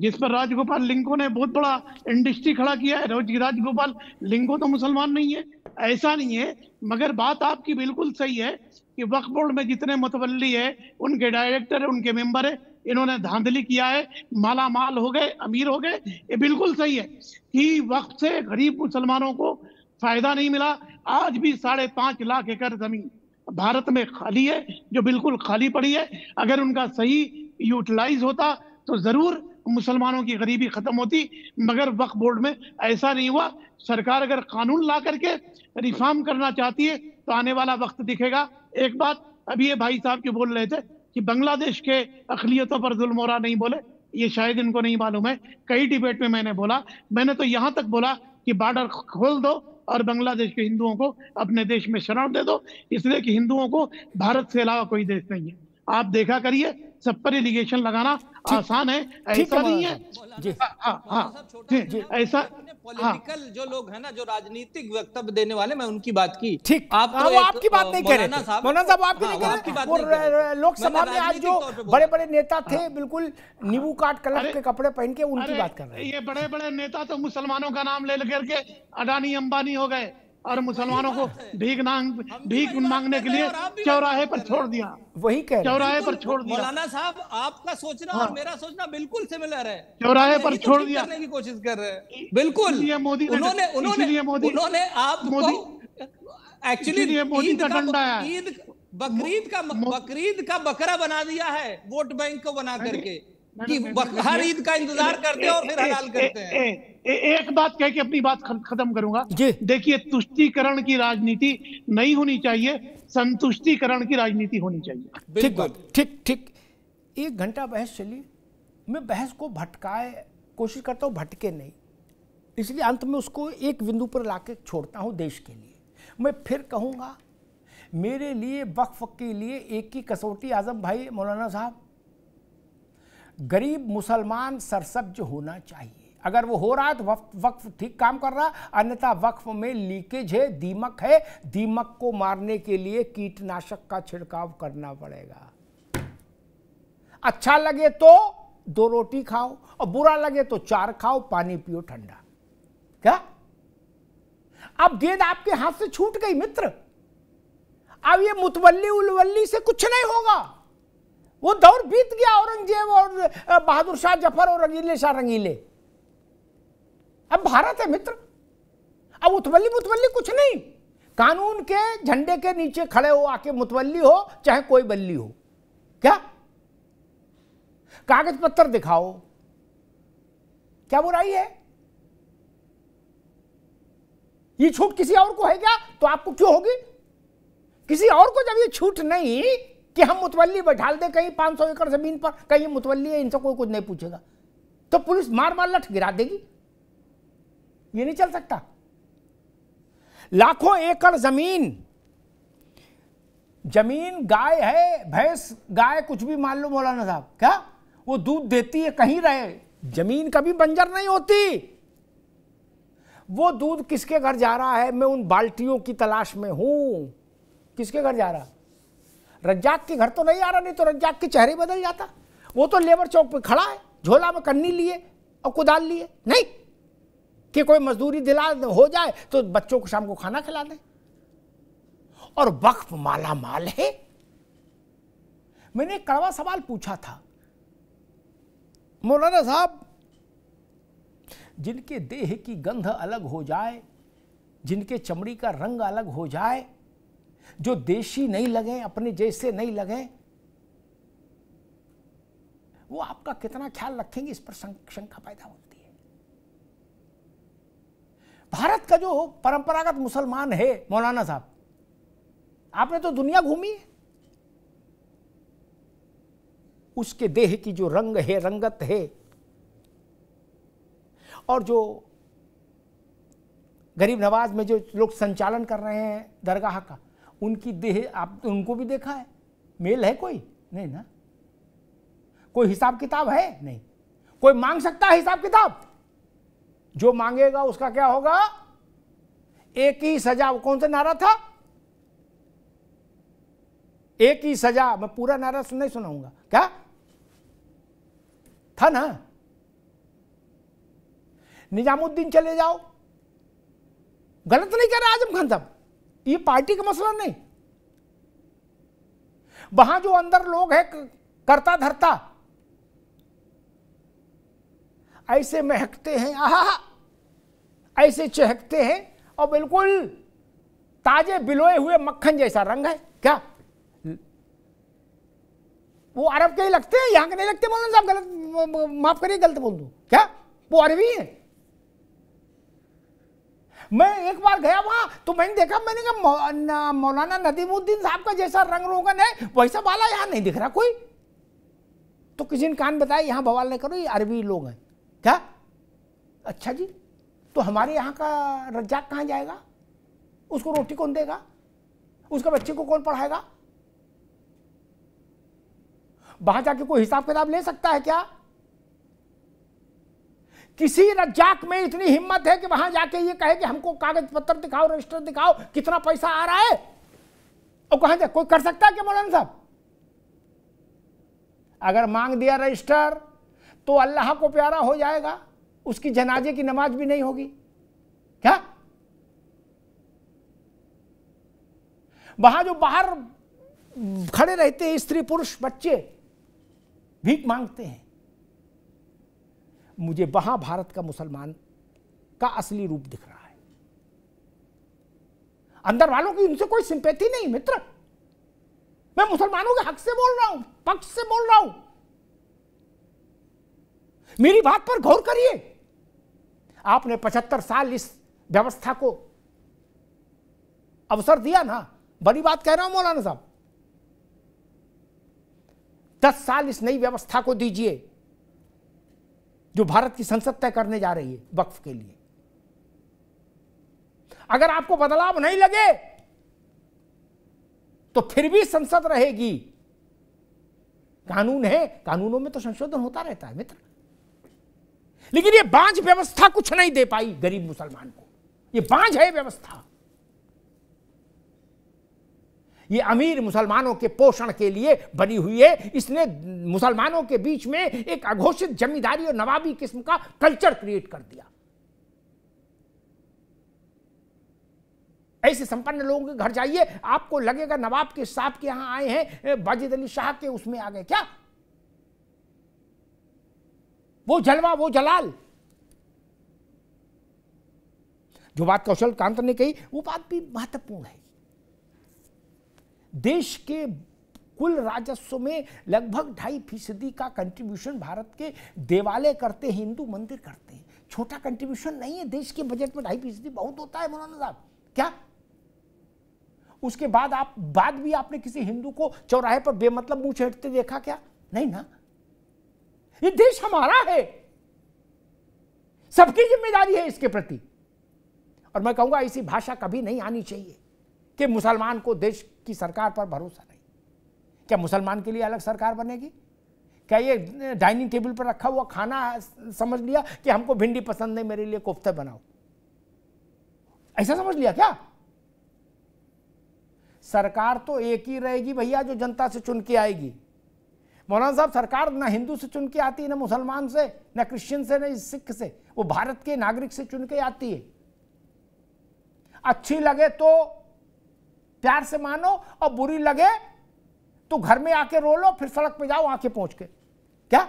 जिस पर राजगोपाल लिंको ने बहुत बड़ा इंडस्ट्री खड़ा किया है। राजगोपाल लिंको तो मुसलमान नहीं है, ऐसा नहीं है, मगर बात आपकी बिल्कुल सही है कि वक्फ बोर्ड में जितने मुतवल्ली है, उनके डायरेक्टर है, उनके मेंबर है, इन्होंने धांधली किया है, माला माल हो गए, अमीर हो गए। ये बिल्कुल सही है कि वक्फ से गरीब मुसलमानों को फायदा नहीं मिला। आज भी 5.5 लाख एकड़ जमीन भारत में खाली है जो बिल्कुल खाली पड़ी है। अगर उनका सही यूटिलाइज होता तो जरूर मुसलमानों की गरीबी खत्म होती, मगर वक्फ बोर्ड में ऐसा नहीं हुआ। सरकार अगर कानून ला करके रिफॉर्म करना चाहती है तो आने वाला वक्त दिखेगा। एक बात अभी ये भाई साहब जो बोल रहे थे कि बांग्लादेश के अकलियतों पर जुल्म हो रहा, नहीं बोले, ये शायद इनको नहीं मालूम है। कई डिबेट में मैंने बोला, मैंने तो यहाँ तक बोला कि बॉर्डर खोल दो और बांग्लादेश के हिंदुओं को अपने देश में शरण दे दो, इसलिए कि हिंदुओं को भारत से अलावा कोई देश नहीं है। आप देखा करिए, सब पर एलिगेशन लगाना आसान है, ऐसा नहीं है। ऐसा पॉलिटिकल जो लोग हैं ना, जो राजनीतिक वक्तव्य देने वाले, मैं उनकी बात की। ठीक, आप तो आपकी बात नहीं कह रहे, मौलाना साहब आपकी नहीं कह रहे। लोकसभा में आज जो बड़े बड़े नेता थे, बिल्कुल नींबू काट कलर के कपड़े पहन के, उनकी बात कर रहे हैं। ये बड़े बड़े नेता तो मुसलमानों का नाम ले लेकर के अडानी अंबानी हो गए और मुसलमानों को भीख मांगने के लिए चौराहे पर छोड़ दिया। वही कह रहे, चौराहे पर छोड़ दिया। मौलाना साहब आपका सोचना और मेरा सोचना बिल्कुल सिमिलर है। चौराहे पर छोड़ दिया की कोशिश कर रहे हैं, बिल्कुल। उन्होंने आप एक्चुअली मोदी का डंडा है, बकरीद का बकरा बना दिया है वोट बैंक को बना करके, कि हर ईद का इंतजार करते हैं और फिर हलाल करते हैं। एक बात कह के अपनी बात खत्म करूंगा। देखिए, तुष्टीकरण की राजनीति नहीं होनी चाहिए, संतुष्टीकरण की राजनीति होनी चाहिए। ठीक बात, ठीक ठीक। 1 घंटा बहस चली, मैं बहस को भटकाए कोशिश करता हूँ, भटके नहीं, इसलिए अंत में उसको एक बिंदु पर लाके छोड़ता हूँ देश के लिए। मैं फिर कहूँगा, मेरे लिए वक्फ के लिए एक ही कसौटी आजम भाई, मौलाना साहब, गरीब मुसलमान सरसब्ज होना चाहिए। अगर वो हो रहा है तो वक्फ ठीक काम कर रहा, अन्यथा वक्फ में लीकेज है, दीमक है, दीमक को मारने के लिए कीटनाशक का छिड़काव करना पड़ेगा। अच्छा लगे तो 2 रोटी खाओ और बुरा लगे तो 4 खाओ, पानी पियो ठंडा। क्या अब गेंद आपके हाथ से छूट गई मित्र? अब ये मुतवल्ली उलवल्ली से कुछ नहीं होगा, वो दौर बीत गया। औरंगजेब और बहादुर शाह जफर और रंगीले शाह रंगीले। अब भारत है मित्र, अब उतवल्ली मुतवल्ली कुछ नहीं। कानून के झंडे के नीचे खड़े हो आके मुतवल्ली हो, चाहे कोई बल्ली हो। क्या कागज पत्तर दिखाओ, क्या बुराई है? ये छूट किसी और को है क्या तो आपको क्यों होगी? किसी और को जब ये छूट नहीं कि हम मुतवल्ली बैठा दे कहीं 500 एकड़ जमीन पर, कहीं मुतवल्ली है, इनसे कोई कुछ नहीं पूछेगा, तो पुलिस मार मार लठ गिरा देगी। ये नहीं चल सकता। लाखों एकड़ जमीन गाय है, भैंस गाय कुछ भी मान लो मौलाना साहब, क्या वो दूध देती है? कहीं रहे, जमीन कभी बंजर नहीं होती। वो दूध किसके घर जा रहा है? मैं उन बाल्टियों की तलाश में हूं, किसके घर जा रहा? रज्जाक के घर तो नहीं आ रहा, नहीं तो रज्जाक के चेहरे बदल जाता। वो तो लेबर चौक पे खड़ा है, झोला में कन्नी लिए और कुदाल लिए, नहीं कि कोई मजदूरी दिला हो जाए तो बच्चों को शाम को खाना खिला दें। और वक्फ माला माल है। मैंने एक कड़वा सवाल पूछा था मौलाना साहब, जिनके देह की गंध अलग हो जाए, जिनके चमड़ी का रंग अलग हो जाए, जो देशी नहीं लगे, अपने जैसे नहीं लगे, वो आपका कितना ख्याल रखेंगे, इस पर शंका पैदा होती है। भारत का जो परंपरागत मुसलमान है मौलाना साहब, आपने तो दुनिया घूमी है, उसके देह की जो रंग है, रंगत है, और जो गरीब नवाज में जो लोग संचालन कर रहे हैं दरगाह का, उनकी देह आप उनको भी देखा है, मेल है कोई नहीं ना, कोई हिसाब किताब है नहीं, कोई मांग सकता है हिसाब किताब, जो मांगेगा उसका क्या होगा, एक ही सजा। कौन सा नारा था, एक ही सजा, मैं पूरा नारा नहीं सुनाऊंगा क्या था ना। निजामुद्दीन चले जाओ, गलत नहीं कर रहा आजम खान साहब, ये पार्टी का मसला नहीं, वहां जो अंदर लोग है करता धरता ऐसे महकते हैं, आहा ऐसे चहकते हैं, और बिल्कुल ताजे बिलोए हुए मक्खन जैसा रंग है क्या, वो अरब के ही लगते हैं, यहां के नहीं लगते मौलाना साहब, गलत माफ करिए गलत बोल दूं क्या, वो अरबी है। मैं एक बार गया वहां तो मैंने देखा, मैंने कहा मौलाना नदीमुद्दीन साहब का जैसा रंग रोगन है वैसा वाला यहां नहीं दिख रहा कोई, तो किसी ने कान बताया यहां बवाल नहीं करो, ये अरबी लोग हैं क्या। अच्छा जी, तो हमारे यहाँ का रज्जाक कहाँ जाएगा, उसको रोटी कौन देगा, उसके बच्चे को कौन पढ़ाएगा, वहां जाके कोई हिसाब किताब ले सकता है क्या। किसी रज्जाक में इतनी हिम्मत है कि वहां जाके ये कहे कि हमको कागज पत्र दिखाओ, रजिस्टर दिखाओ, कितना पैसा आ रहा है, और कहां जाए कोई कर सकता है क्या मौलाना साहब। अगर मांग दिया रजिस्टर तो अल्लाह को प्यारा हो जाएगा, उसकी जनाजे की नमाज भी नहीं होगी क्या। वहां जो बाहर खड़े रहते हैं स्त्री पुरुष बच्चे भीख मांगते हैं, मुझे वहां भारत का मुसलमान का असली रूप दिख रहा है। अंदर वालों की उनसे कोई सिंपैथी नहीं मित्र, मैं मुसलमानों के हक से बोल रहा हूं, पक्ष से बोल रहा हूं, मेरी बात पर गौर करिए। आपने 75 साल इस व्यवस्था को अवसर दिया ना, बड़ी बात कह रहा हूं मौलाना साहब, 10 साल इस नई व्यवस्था को दीजिए जो भारत की संसद तय करने जा रही है वक्फ के लिए। अगर आपको बदलाव नहीं लगे तो फिर भी संसद रहेगी, कानून है, कानूनों में तो संशोधन होता रहता है मित्र, लेकिन ये बांझ व्यवस्था कुछ नहीं दे पाई गरीब मुसलमान को, ये बांझ है व्यवस्था, ये अमीर मुसलमानों के पोषण के लिए बनी हुई है, इसने मुसलमानों के बीच में एक अघोषित जमींदारी और नवाबी किस्म का कल्चर क्रिएट कर दिया। ऐसे संपन्न लोगों के घर जाइए, आपको लगेगा नवाब के साहब के यहां आए हैं, बाजिद अली शाह के उसमें आ गए क्या, वो जलवा वो जलाल। जो बात कौशलकांत ने कही वो बात भी महत्वपूर्ण है, देश के कुल राजस्व में लगभग 2.5% का कंट्रीब्यूशन भारत के देवालय करते हैं, हिंदू मंदिर करते हैं, छोटा कंट्रीब्यूशन नहीं है देश के बजट में, 2.5% बहुत होता है मौलाना साहब क्या। उसके बाद आप बाद भी आपने किसी हिंदू को चौराहे पर बेमतलब मुंह छेड़ते देखा क्या, नहीं ना। ये देश हमारा है, सबकी जिम्मेदारी है इसके प्रति, और मैं कहूंगा ऐसी भाषा कभी नहीं आनी चाहिए कि मुसलमान को देश की सरकार पर भरोसा नहीं। क्या मुसलमान के लिए अलग सरकार बनेगी, क्या ये डाइनिंग टेबल पर रखा हुआ खाना समझ लिया कि हमको भिंडी पसंद नहीं मेरे लिए कोफ्ते बनाओ, ऐसा समझ लिया क्या। सरकार तो एक ही रहेगी भैया जो जनता से चुन के आएगी। मौलाना साहब सरकार ना हिंदू से चुन के आती है, ना मुसलमान से, ना क्रिश्चियन से, ना सिख से, वो भारत के नागरिक से चुन के आती है। अच्छी लगे तो प्यार से मानो और बुरी लगे तो घर में आके रो लो, फिर सड़क पे जाओ आके पहुंच के क्या,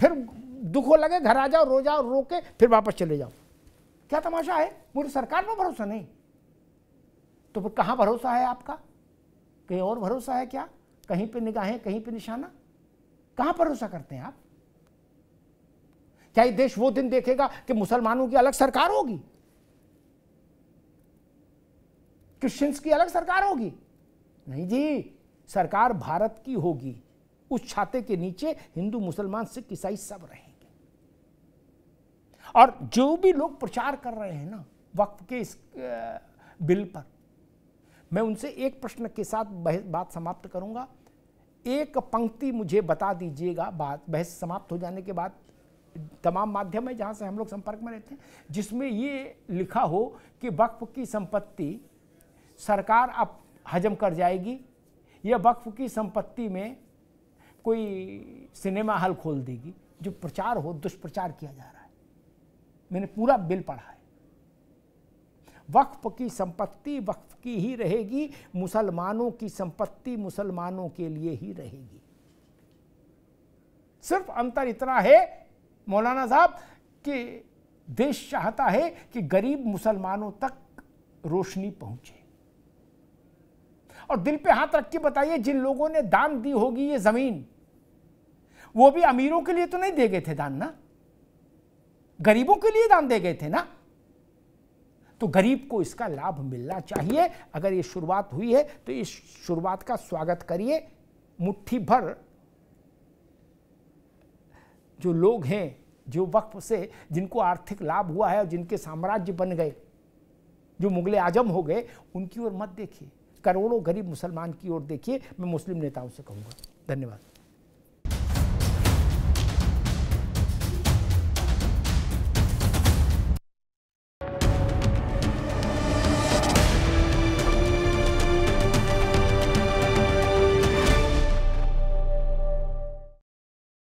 फिर दुख हो लगे घर आ जाओ, रो जाओ, रो के फिर वापस चले जाओ, क्या तमाशा है। पूरी सरकार पर भरोसा नहीं तो फिर कहां भरोसा है आपका, कहीं और भरोसा है क्या, कहीं पे निगाहें कहीं पे निशाना, कहां भरोसा करते हैं आप? क्या ये देश वो दिन देखेगा कि मुसलमानों की अलग सरकार होगी, क्रिश्चियंस की अलग सरकार होगी? नहीं जी, सरकार भारत की होगी। उस छाते के नीचे हिंदू, मुसलमान, सिख, ईसाई सब रहेंगे। और जो भी लोग प्रचार कर रहे हैं ना वक्फ के इस बिल पर, मैं उनसे एक प्रश्न के साथ बात समाप्त करूंगा। एक पंक्ति मुझे बता दीजिएगा, बहस समाप्त हो जाने के बाद, तमाम माध्यम है जहां से हम लोग संपर्क में रहते हैं, जिसमें ये लिखा हो कि वक्फ की संपत्ति सरकार अब हजम कर जाएगी या वक्फ की संपत्ति में कोई सिनेमा हॉल खोल देगी। जो प्रचार हो, दुष्प्रचार किया जा रहा है। मैंने पूरा बिल पढ़ा है। वक्फ की संपत्ति वक्फ की ही रहेगी, मुसलमानों की संपत्ति मुसलमानों के लिए ही रहेगी। सिर्फ अंतर इतना है मौलाना साहब कि देश चाहता है कि गरीब मुसलमानों तक रोशनी पहुंचे। और दिल पे हाथ रख के बताइए, जिन लोगों ने दान दी होगी ये जमीन, वो भी अमीरों के लिए तो नहीं दे गए थे दान ना, गरीबों के लिए दान दे गए थे ना। तो गरीब को इसका लाभ मिलना चाहिए। अगर ये शुरुआत हुई है तो इस शुरुआत का स्वागत करिए। मुट्ठी भर जो लोग हैं जो वक्फ से जिनको आर्थिक लाभ हुआ है और जिनके साम्राज्य बन गए, जो मुगले आजम हो गए, उनकी ओर मत देखिए, करोड़ों गरीब मुसलमान की ओर देखिए। मैं मुस्लिम नेताओं से कहूँगा। धन्यवाद।